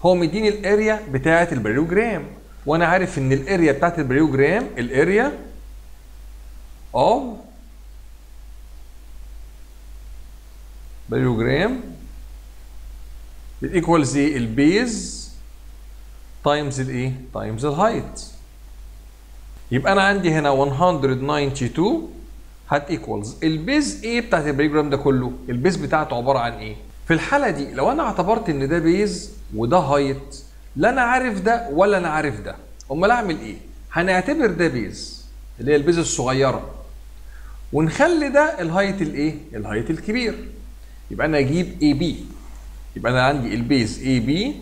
هو مديني الاريا بتاعت البريوجرام، وانا عارف ان الاريا بتاعت البريوجرام الاريا اوف بريوجرام ايكوالز ايه؟ البيز تايمز الايه؟ تايمز الهايت. يبقى انا عندي هنا مئة واتنين وتسعين هت ايكوالز البيز ايه بتاعت البريوجرام ده كله؟ البيز بتاعته عباره عن ايه؟ في الحاله دي لو انا اعتبرت ان ده بيز وده هايت، لا انا عارف ده ولا انا عارف ده، امال اعمل ايه؟ هنعتبر ده بيز اللي هي البيز الصغيره، ونخلي ده الهايت الايه؟ الهايت الكبير. يبقى انا اجيب اي بي. يبقى انا عندي البيز اي بي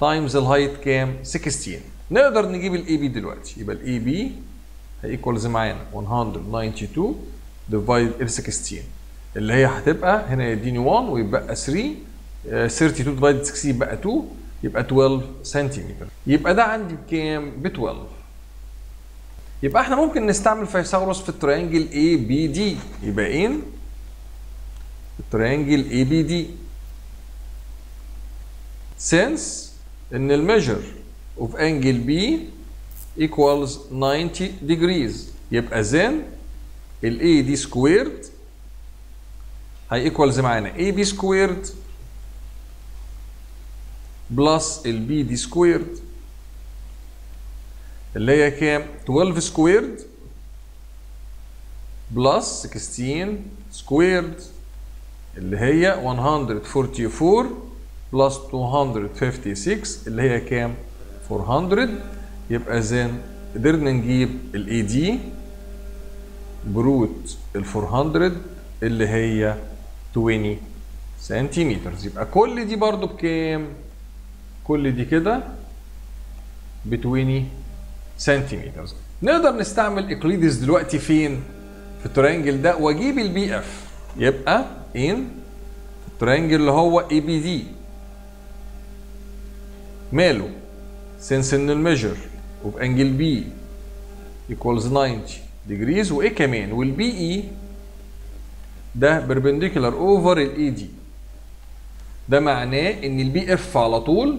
تايمز الهايت كام؟ ستاشر. نقدر نجيب الاي بي دلوقتي. يبقى الاي بي هيكوالز معانا مية واتنين وتسعين ديفايد ستاشر اللي هي هتبقى هنا يديني واحد ويبقى تلاتة، اتنين وتلاتين ديفايد ستة يبقى اتنين، يبقى اتناشر سنتيمتر. يبقى ده عندي بكام؟ ب اتناشر. يبقى احنا ممكن نستعمل فيثاغورس في التريانجل اي بي دي. يبقى ايه؟ التريانجل اي بي دي since ان الميجر اوف انجل بي equals ninety degrees، يبقى then ال A D squared هي equals معانا A B squared plus ال B D squared اللي هي كام؟ اتناشر squared plus ستاشر squared اللي هي مية واربعة واربعين plus مئتين وخمسة وستين اللي هي كام؟ اربعمية. يبقى زين قدرنا نجيب الاي دي بروت ال اربعمية اللي هي عشرين سنتيمتر. يبقى كل دي برضو بكام؟ كل دي كده ب عشرين سنتيمتر. نقدر نستعمل اقليدس دلوقتي فين؟ في التريانجل ده واجيب البي اف. يبقى ان التريانجل اللي هو اي بي دي ماله؟ since ان الميجر اوف انجل بي equals ninety degrees وايه كمان؟ والبي اي ده perpendicular over الاي دي. ده معناه ان البي اف على طول،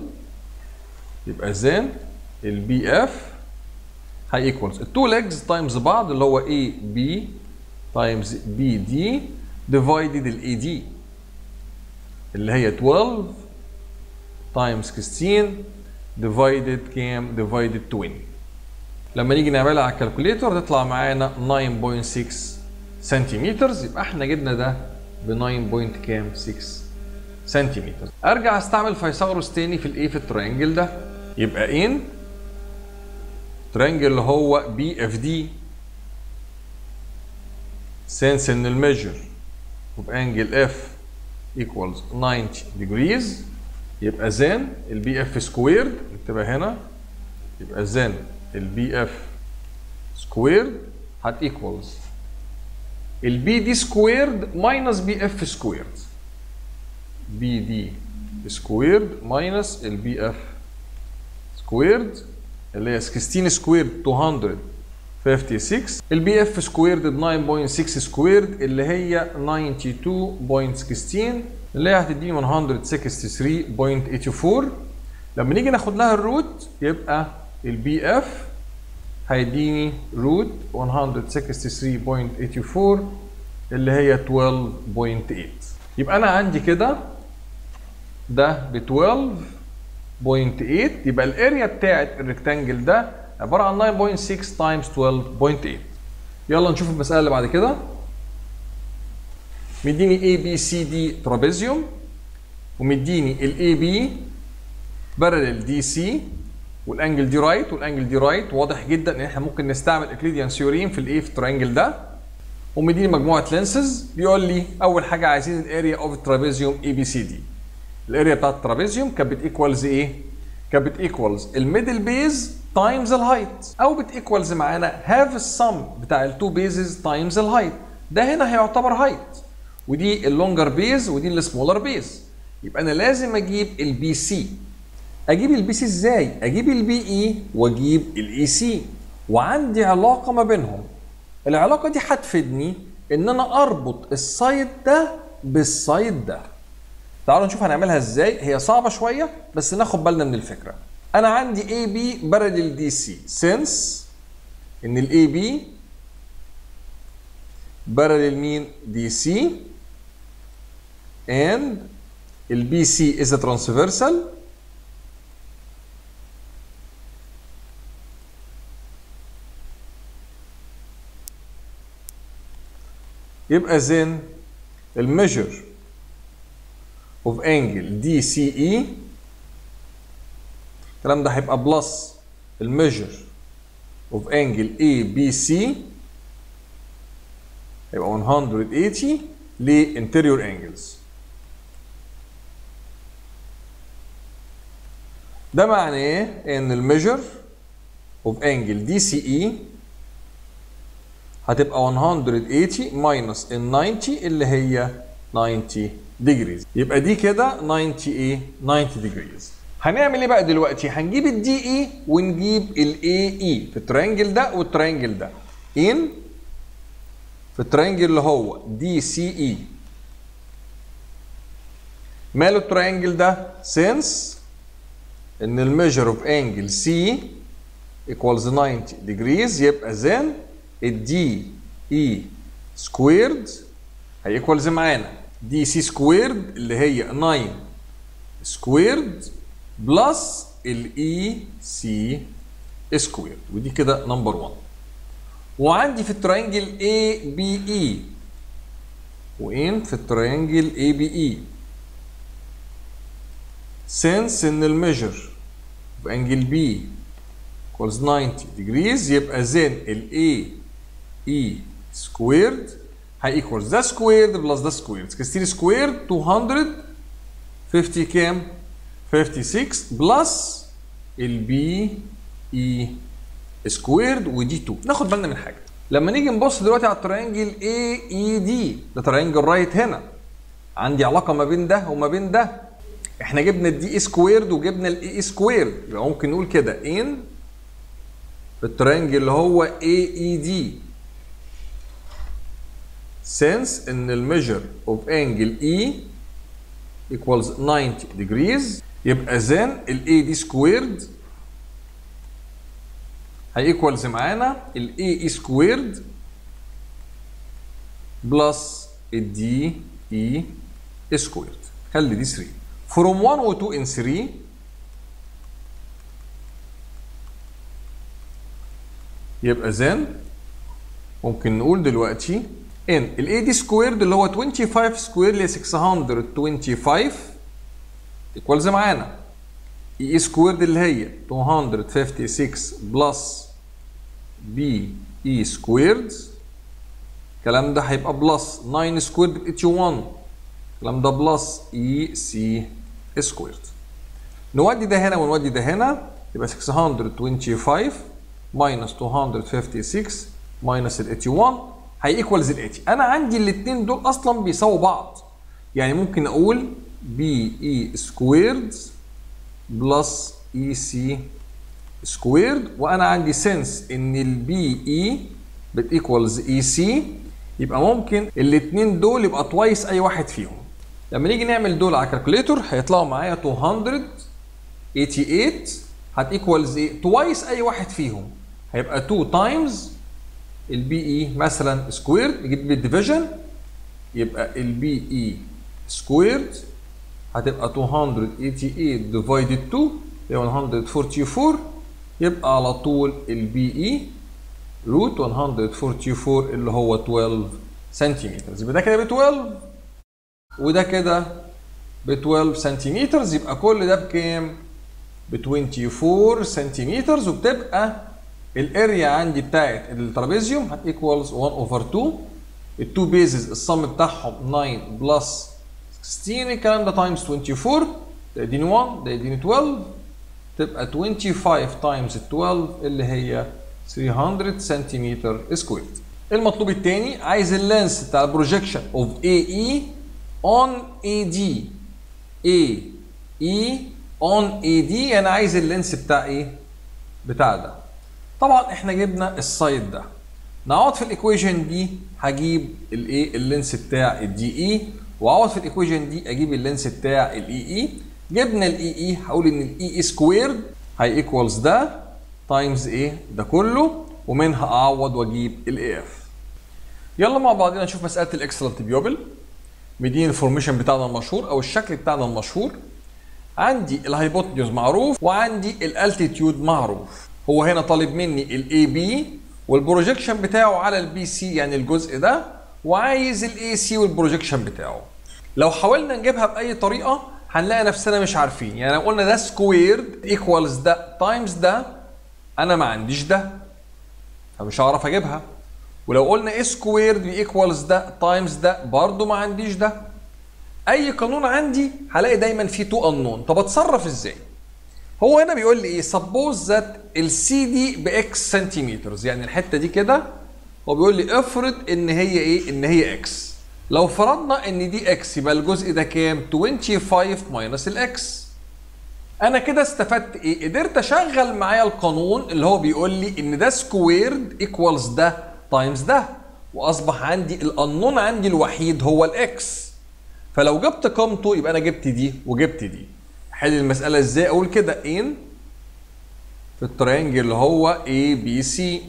يبقى زين البي اف هي equals التو ليجز تايمز بعض اللي هو اي بي تايمز بي دي ديفايدد الاي دي اللي هي اتناشر تايمز ستاشر ديفايدد كام؟ ديفايدد عشرين. لما نيجي نعملها على الكالكوليتر تطلع معانا تسعة فاصلة ستة سنتيمتر. يبقى احنا جبنا ده ب تسعة فاصلة ستة سنتيمتر. ارجع استعمل فيثاغورس تاني في الايه؟ في التريانجل ده. يبقى ان التريانجل اللي هو بي اف دي since ان الميجر وبانجل اف equals تسعين degrees، يبقى زين البي اف سكويرد نكتبها هنا، يبقى زين البي اف سكويرد هت ايكوالز البي دي سكويرد ماينس بي اف سكويرد، بي دي سكويرد ماينس البي اف سكويرد اللي هي ستاشر سكويرد مئتين وخمسة وستين، البي اف سكويرد ب تسعة فاصلة ستة سكويرد اللي هي تسعة وتسعين فاصلة ستة اللي هي هتديني مية وثلاثة وستين فاصلة تمانية وتمانين. لما نيجي ناخد لها الروت يبقى البي اف هيديني روت مية وثلاثة وستين فاصلة تمانية وتمانين اللي هي اتناشر فاصلة تمانية. يبقى انا عندي كده ده ب اتناشر فاصلة تمانية. يبقى الاريا بتاعت الريكتانجل ده عباره عن تسعة فاصلة ستة تايمز اتناشر فاصلة تمانية. يلا نشوف المساله اللي بعد كده. مديني A B C D ترابيزيوم ومديني ال A B بارلل دي سي والانجل دي رايت والانجل دي رايت. واضح جدا ان احنا ممكن نستعمل اكليديان ثيوريم في الايه؟ في التريانجل ده. ومديني مجموعه لينسز. بيقول لي اول حاجه عايزين الاريا اوف الترابيزيوم A B C D. الاريا بتاعت الترابيزيوم كانت بتيكوالز ايه؟ كانت بتيكوالز الميدل بيز تايمز الهايت، او بتيكوالز معانا هاف السم بتاع التو بيزز تايمز الهايت. ده هنا هيعتبر هايت، ودي اللونجر بيز ودي السمولر بيز. يبقى انا لازم اجيب البي سي. اجيب البي سي ازاي؟ اجيب البي اي واجيب الاي سي وعندي علاقه ما بينهم. العلاقه دي هتفيدني ان انا اربط السايد ده بالسايد ده. تعالوا نشوف هنعملها ازاي. هي صعبه شويه بس ناخد بالنا من الفكره. انا عندي اي بي بارلل دي سي سينس ان الاي بي بارلل مين؟ دي سي. and البي سي is a transversal يبقى then the measure of angle دي سي إي الكلام ده هيبقى plus the measure of angle إيه بي سي هيبقى مية وتمانين ل interior angles. ده معناه ان الميجر وبانجل دي سي اي هتبقى مية وتمانين ماينس ال تسعين اللي هي تسعين ديجريز. يبقى دي كده تسعين ايه؟ تسعين ديجريز. هنعمل ايه بقى دلوقتي؟ هنجيب الدي اي ونجيب الاي اي في الترينجل ده والترينجل ده. ان في الترينجل اللي هو دي سي اي ماله الترينجل ده؟ سينس ان الميجر اوف انجل سي equals تسعين ديجريز يبقى زين الدي اي سكويرد هيكوالز معانا دي سي سكويرد اللي هي تسعة سكويرد بلس الاي سي سكويرد ودي كده نمبر واحد. وعندي في الترينجل اي بي اي وان في الترينجل اي بي اي سينس ان الميجر بانجل بي equals تسعين degrees يبقى زين ال A E squared هي equals ده squared بلس ده squared كتير squared مئتين وخمسين كام؟ ستة وخمسين بلس ال B E squared ودي اتنين. ناخد بالنا من حاجة لما نيجي نبص دلوقتي على الترينجل A E D ده ترينجل رايت هنا عندي علاقة ما بين ده وما بين ده. احنا جبنا ال D E squared وجبنا ال A E squared يبقى ممكن نقول كده إن في الترينجل اللي هو A E D since ان الميجر اوف انجل E equals تسعين degrees يبقى زين ال A D squared هيكوالز معانا ال A E squared بلس ال D E squared. خلي دي تلاتة from واحد و اتنين in تلاتة يبقى زين ممكن نقول دلوقتي ان ال A D سكويرد اللي هو خمسة وعشرين سكوير اللي هي ستمية وخمسة وعشرين ايكوالز معانا E سكويرد اللي هي مئتين وخمسة وخمسين بلس بي اي سكويرد الكلام ده هيبقى بلس تسعة سكويرد واحد وتمانين الكلام ده بلس اي سي سكويرد. نودي ده هنا ونودي ده هنا يبقى ستمية وخمسة وعشرين minus مئتين وخمسة وخمسين minus ال واحد وتمانين هي equals ال تمانين. أنا عندي الاتنين دول أصلاً بيساووا بعض يعني ممكن أقول بي إي squared plus إي سي squared وأنا عندي sense إن ال بي إي بت equals إي سي يبقى ممكن الاتنين دول يبقى twice أي واحد فيهم. لما نيجي نعمل دول على الكالكوليتور هيطلعوا معايا مئتين وتمانية وتمانين هت equals إيه؟ twice أي واحد فيهم هيبقى اتنين تايمز البي اي مثلا سكويرد نجيب بالديفيجن يبقى البي اي سكويرد هتبقى مئتين وتمانية وتمانين ديفايدد اتنين يبقى مئتين واربعة واربعين يبقى على طول البي اي روت مئتين واربعة واربعين اللي هو اتناشر سنتيمتر يبقى ده كده ب اتناشر وده كده ب اتناشر سنتيمتر يبقى كل ده بكام؟ ب اربعة وعشرين سنتيمتر وبتبقى الاريا عندي بتاعت الترابيزيوم هت equals واحد over اتنين التو بيزز الصم بتاعهم تسعة بلس ستاشر الكلام ده تايمز اربعة وعشرين ده يديني واحد ده يديني اتناشر تبقى خمسة وعشرين تايمز اتناشر اللي هي تلتمية سنتيمتر سكويرد. المطلوب الثاني عايز اللينس بتاع البروجيكشن اوف اي اي اون اي دي اي اي اون اي دي انا عايز اللينس بتاع ايه؟ بتاع ده. طبعا احنا جبنا السايد ده نقعد في الايكويشن دي هجيب الايه اللينس بتاع الدي اي واقعد في الايكويشن دي اجيب اللينس بتاع الاي اي. جبنا الاي اي هقول ان الاي اي سكويرد هي ايكوالز ده تايمز ايه ده كله ومنها اعوض واجيب الاي اف. يلا مع بعضنا نشوف مساله الاكس لانتبيوبل مديني الفورميشن بتاعنا المشهور او الشكل بتاعنا المشهور. عندي الهايبوتنيوز معروف وعندي الالتيتيود معروف. هو هنا طالب مني الاي بي والبروجيكشن بتاعه على البي سي يعني الجزء ده وعايز الاي سي والبروجيكشن بتاعه. لو حاولنا نجيبها باي طريقه هنلاقي نفسنا مش عارفين يعني لو قلنا ده سكويرد ايكوالز ده تايمز ده انا ما عنديش ده فمش هعرف اجيبها. ولو قلنا ايه سكويرد ايكوالز ده تايمز ده برضه ما عنديش ده. اي قانون عندي هلاقي دايما فيه تو انون. طب اتصرف ازاي؟ هو هنا بيقول لي ايه؟ suppose that السي دي باكس سنتيمترز، يعني الحته دي كده هو بيقول لي افرض ان هي ايه؟ ان هي اكس. لو فرضنا ان دي اكس يبقى الجزء ده كام؟ خمسة وعشرين ماينس الاكس. انا كده استفدت ايه؟ قدرت اشغل معايا القانون اللي هو بيقول لي ان ده سكويرد ايكوالز ده تايمز ده، واصبح عندي القانون عندي الوحيد هو الاكس. فلو جبت قيمته يبقى انا جبت دي وجبت دي. حل المساله ازاي؟ اقول كده ان في الترينجل اللي هو اي بي سي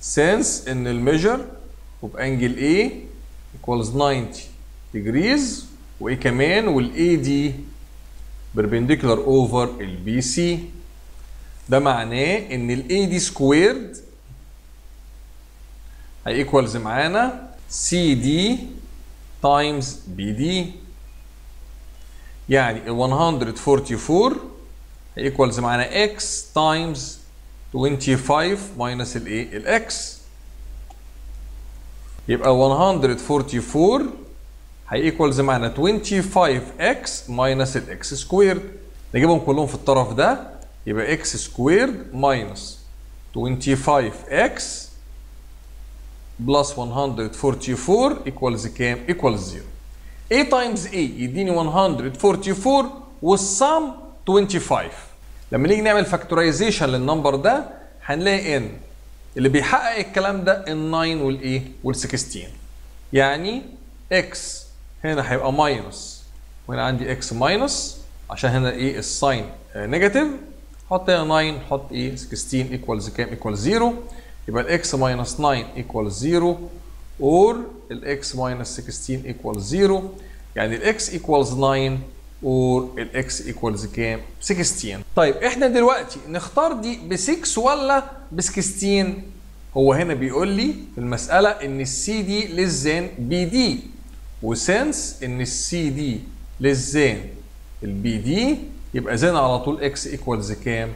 سينس ان الميجر وبانجل A equals ninety degrees وايه كمان والاي دي perpendicular over البي سي، ده معناه ان الاي دي سكويرد هي ايكوالز معانا سي دي تايمز بي دي، يعني مية واربعة واربعين هي ايكوالز معانا اكس تايمز خمسة وعشرين ماينس الايه؟ الاكس. يبقى مية واربعة واربعين هيكوالز معانا خمسة وعشرين اكس ماينس الاكس سكويرد، نجيبهم كلهم في الطرف ده يبقى اكس سكويرد ماينس خمسة وعشرين اكس بلس مية واربعة واربعين ايكوالز كام؟ ايكوالز زيرو. A تايمز A يديني مية واربعة واربعين والصم خمسة وعشرين. لما نيجي نعمل فاكتورايزيشن للنمبر ده هنلاقي ان اللي بيحقق الكلام ده ال تسعة والايه؟ والستاشر. يعني اكس هنا هيبقى ماينس وهنا عندي اكس ماينس عشان هنا ايه؟ الساين نيجاتيف. حط هنا تسعة حط ايه؟ ستاشر ايكوالز كام؟ ايكوال زيرو. يبقى الاكس ماينس تسعة ايكوال زيرو اور الاكس ماينس ستاشر ايكوال زيرو، يعني الاكس ايكوالز تسعة اور الاكس ايكوالز كام؟ ستاشر. طيب احنا دلوقتي نختار دي ب ستة ولا ب ستاشر؟ هو هنا بيقول لي في المساله ان السي دي ليس ذان بي دي، وسنس ان السي دي ليس ذان البي دي يبقى ذان على طول اكس ايكوالز كام؟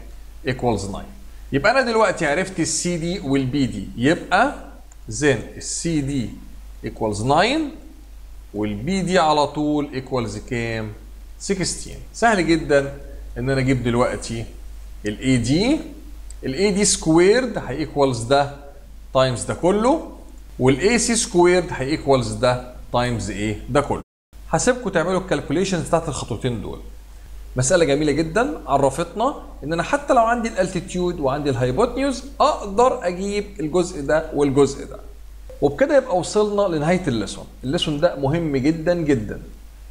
ايكوالز تسعة. يبقى انا دلوقتي عرفت السي دي والبي دي، يبقى ذان السي دي ايكوالز تسعة والبي دي على طول ايكوالز كام؟ ستاشر. سهل جدا ان انا اجيب دلوقتي الاي دي، الاي دي سكويرد هيكوالز ده تايمز ده كله، والاي سي سكويرد هيكوالز ده تايمز ايه؟ ده كله. هسيبكم تعملوا الكالكوليشنز بتاعت الخطوتين دول. مساله جميله جدا عرفتنا ان انا حتى لو عندي الالتيتيود وعندي الهايبوتنيوز اقدر اجيب الجزء ده والجزء ده. وبكده يبقى وصلنا لنهايه الليسون. الليسون ده مهم جدا جدا،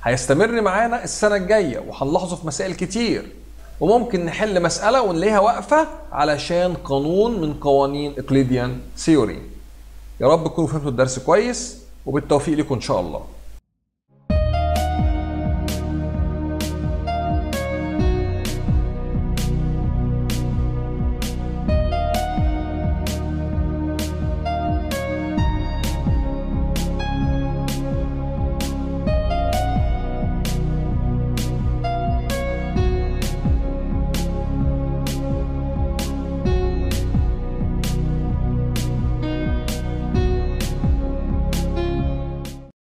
هيستمر معانا السنة الجاية وهنلاحظه في مسائل كتير، وممكن نحل مسألة ونلاقيها واقفة علشان قانون من قوانين Euclidean theory. يا رب تكونوا فهمتوا الدرس كويس، وبالتوفيق لكم إن شاء الله.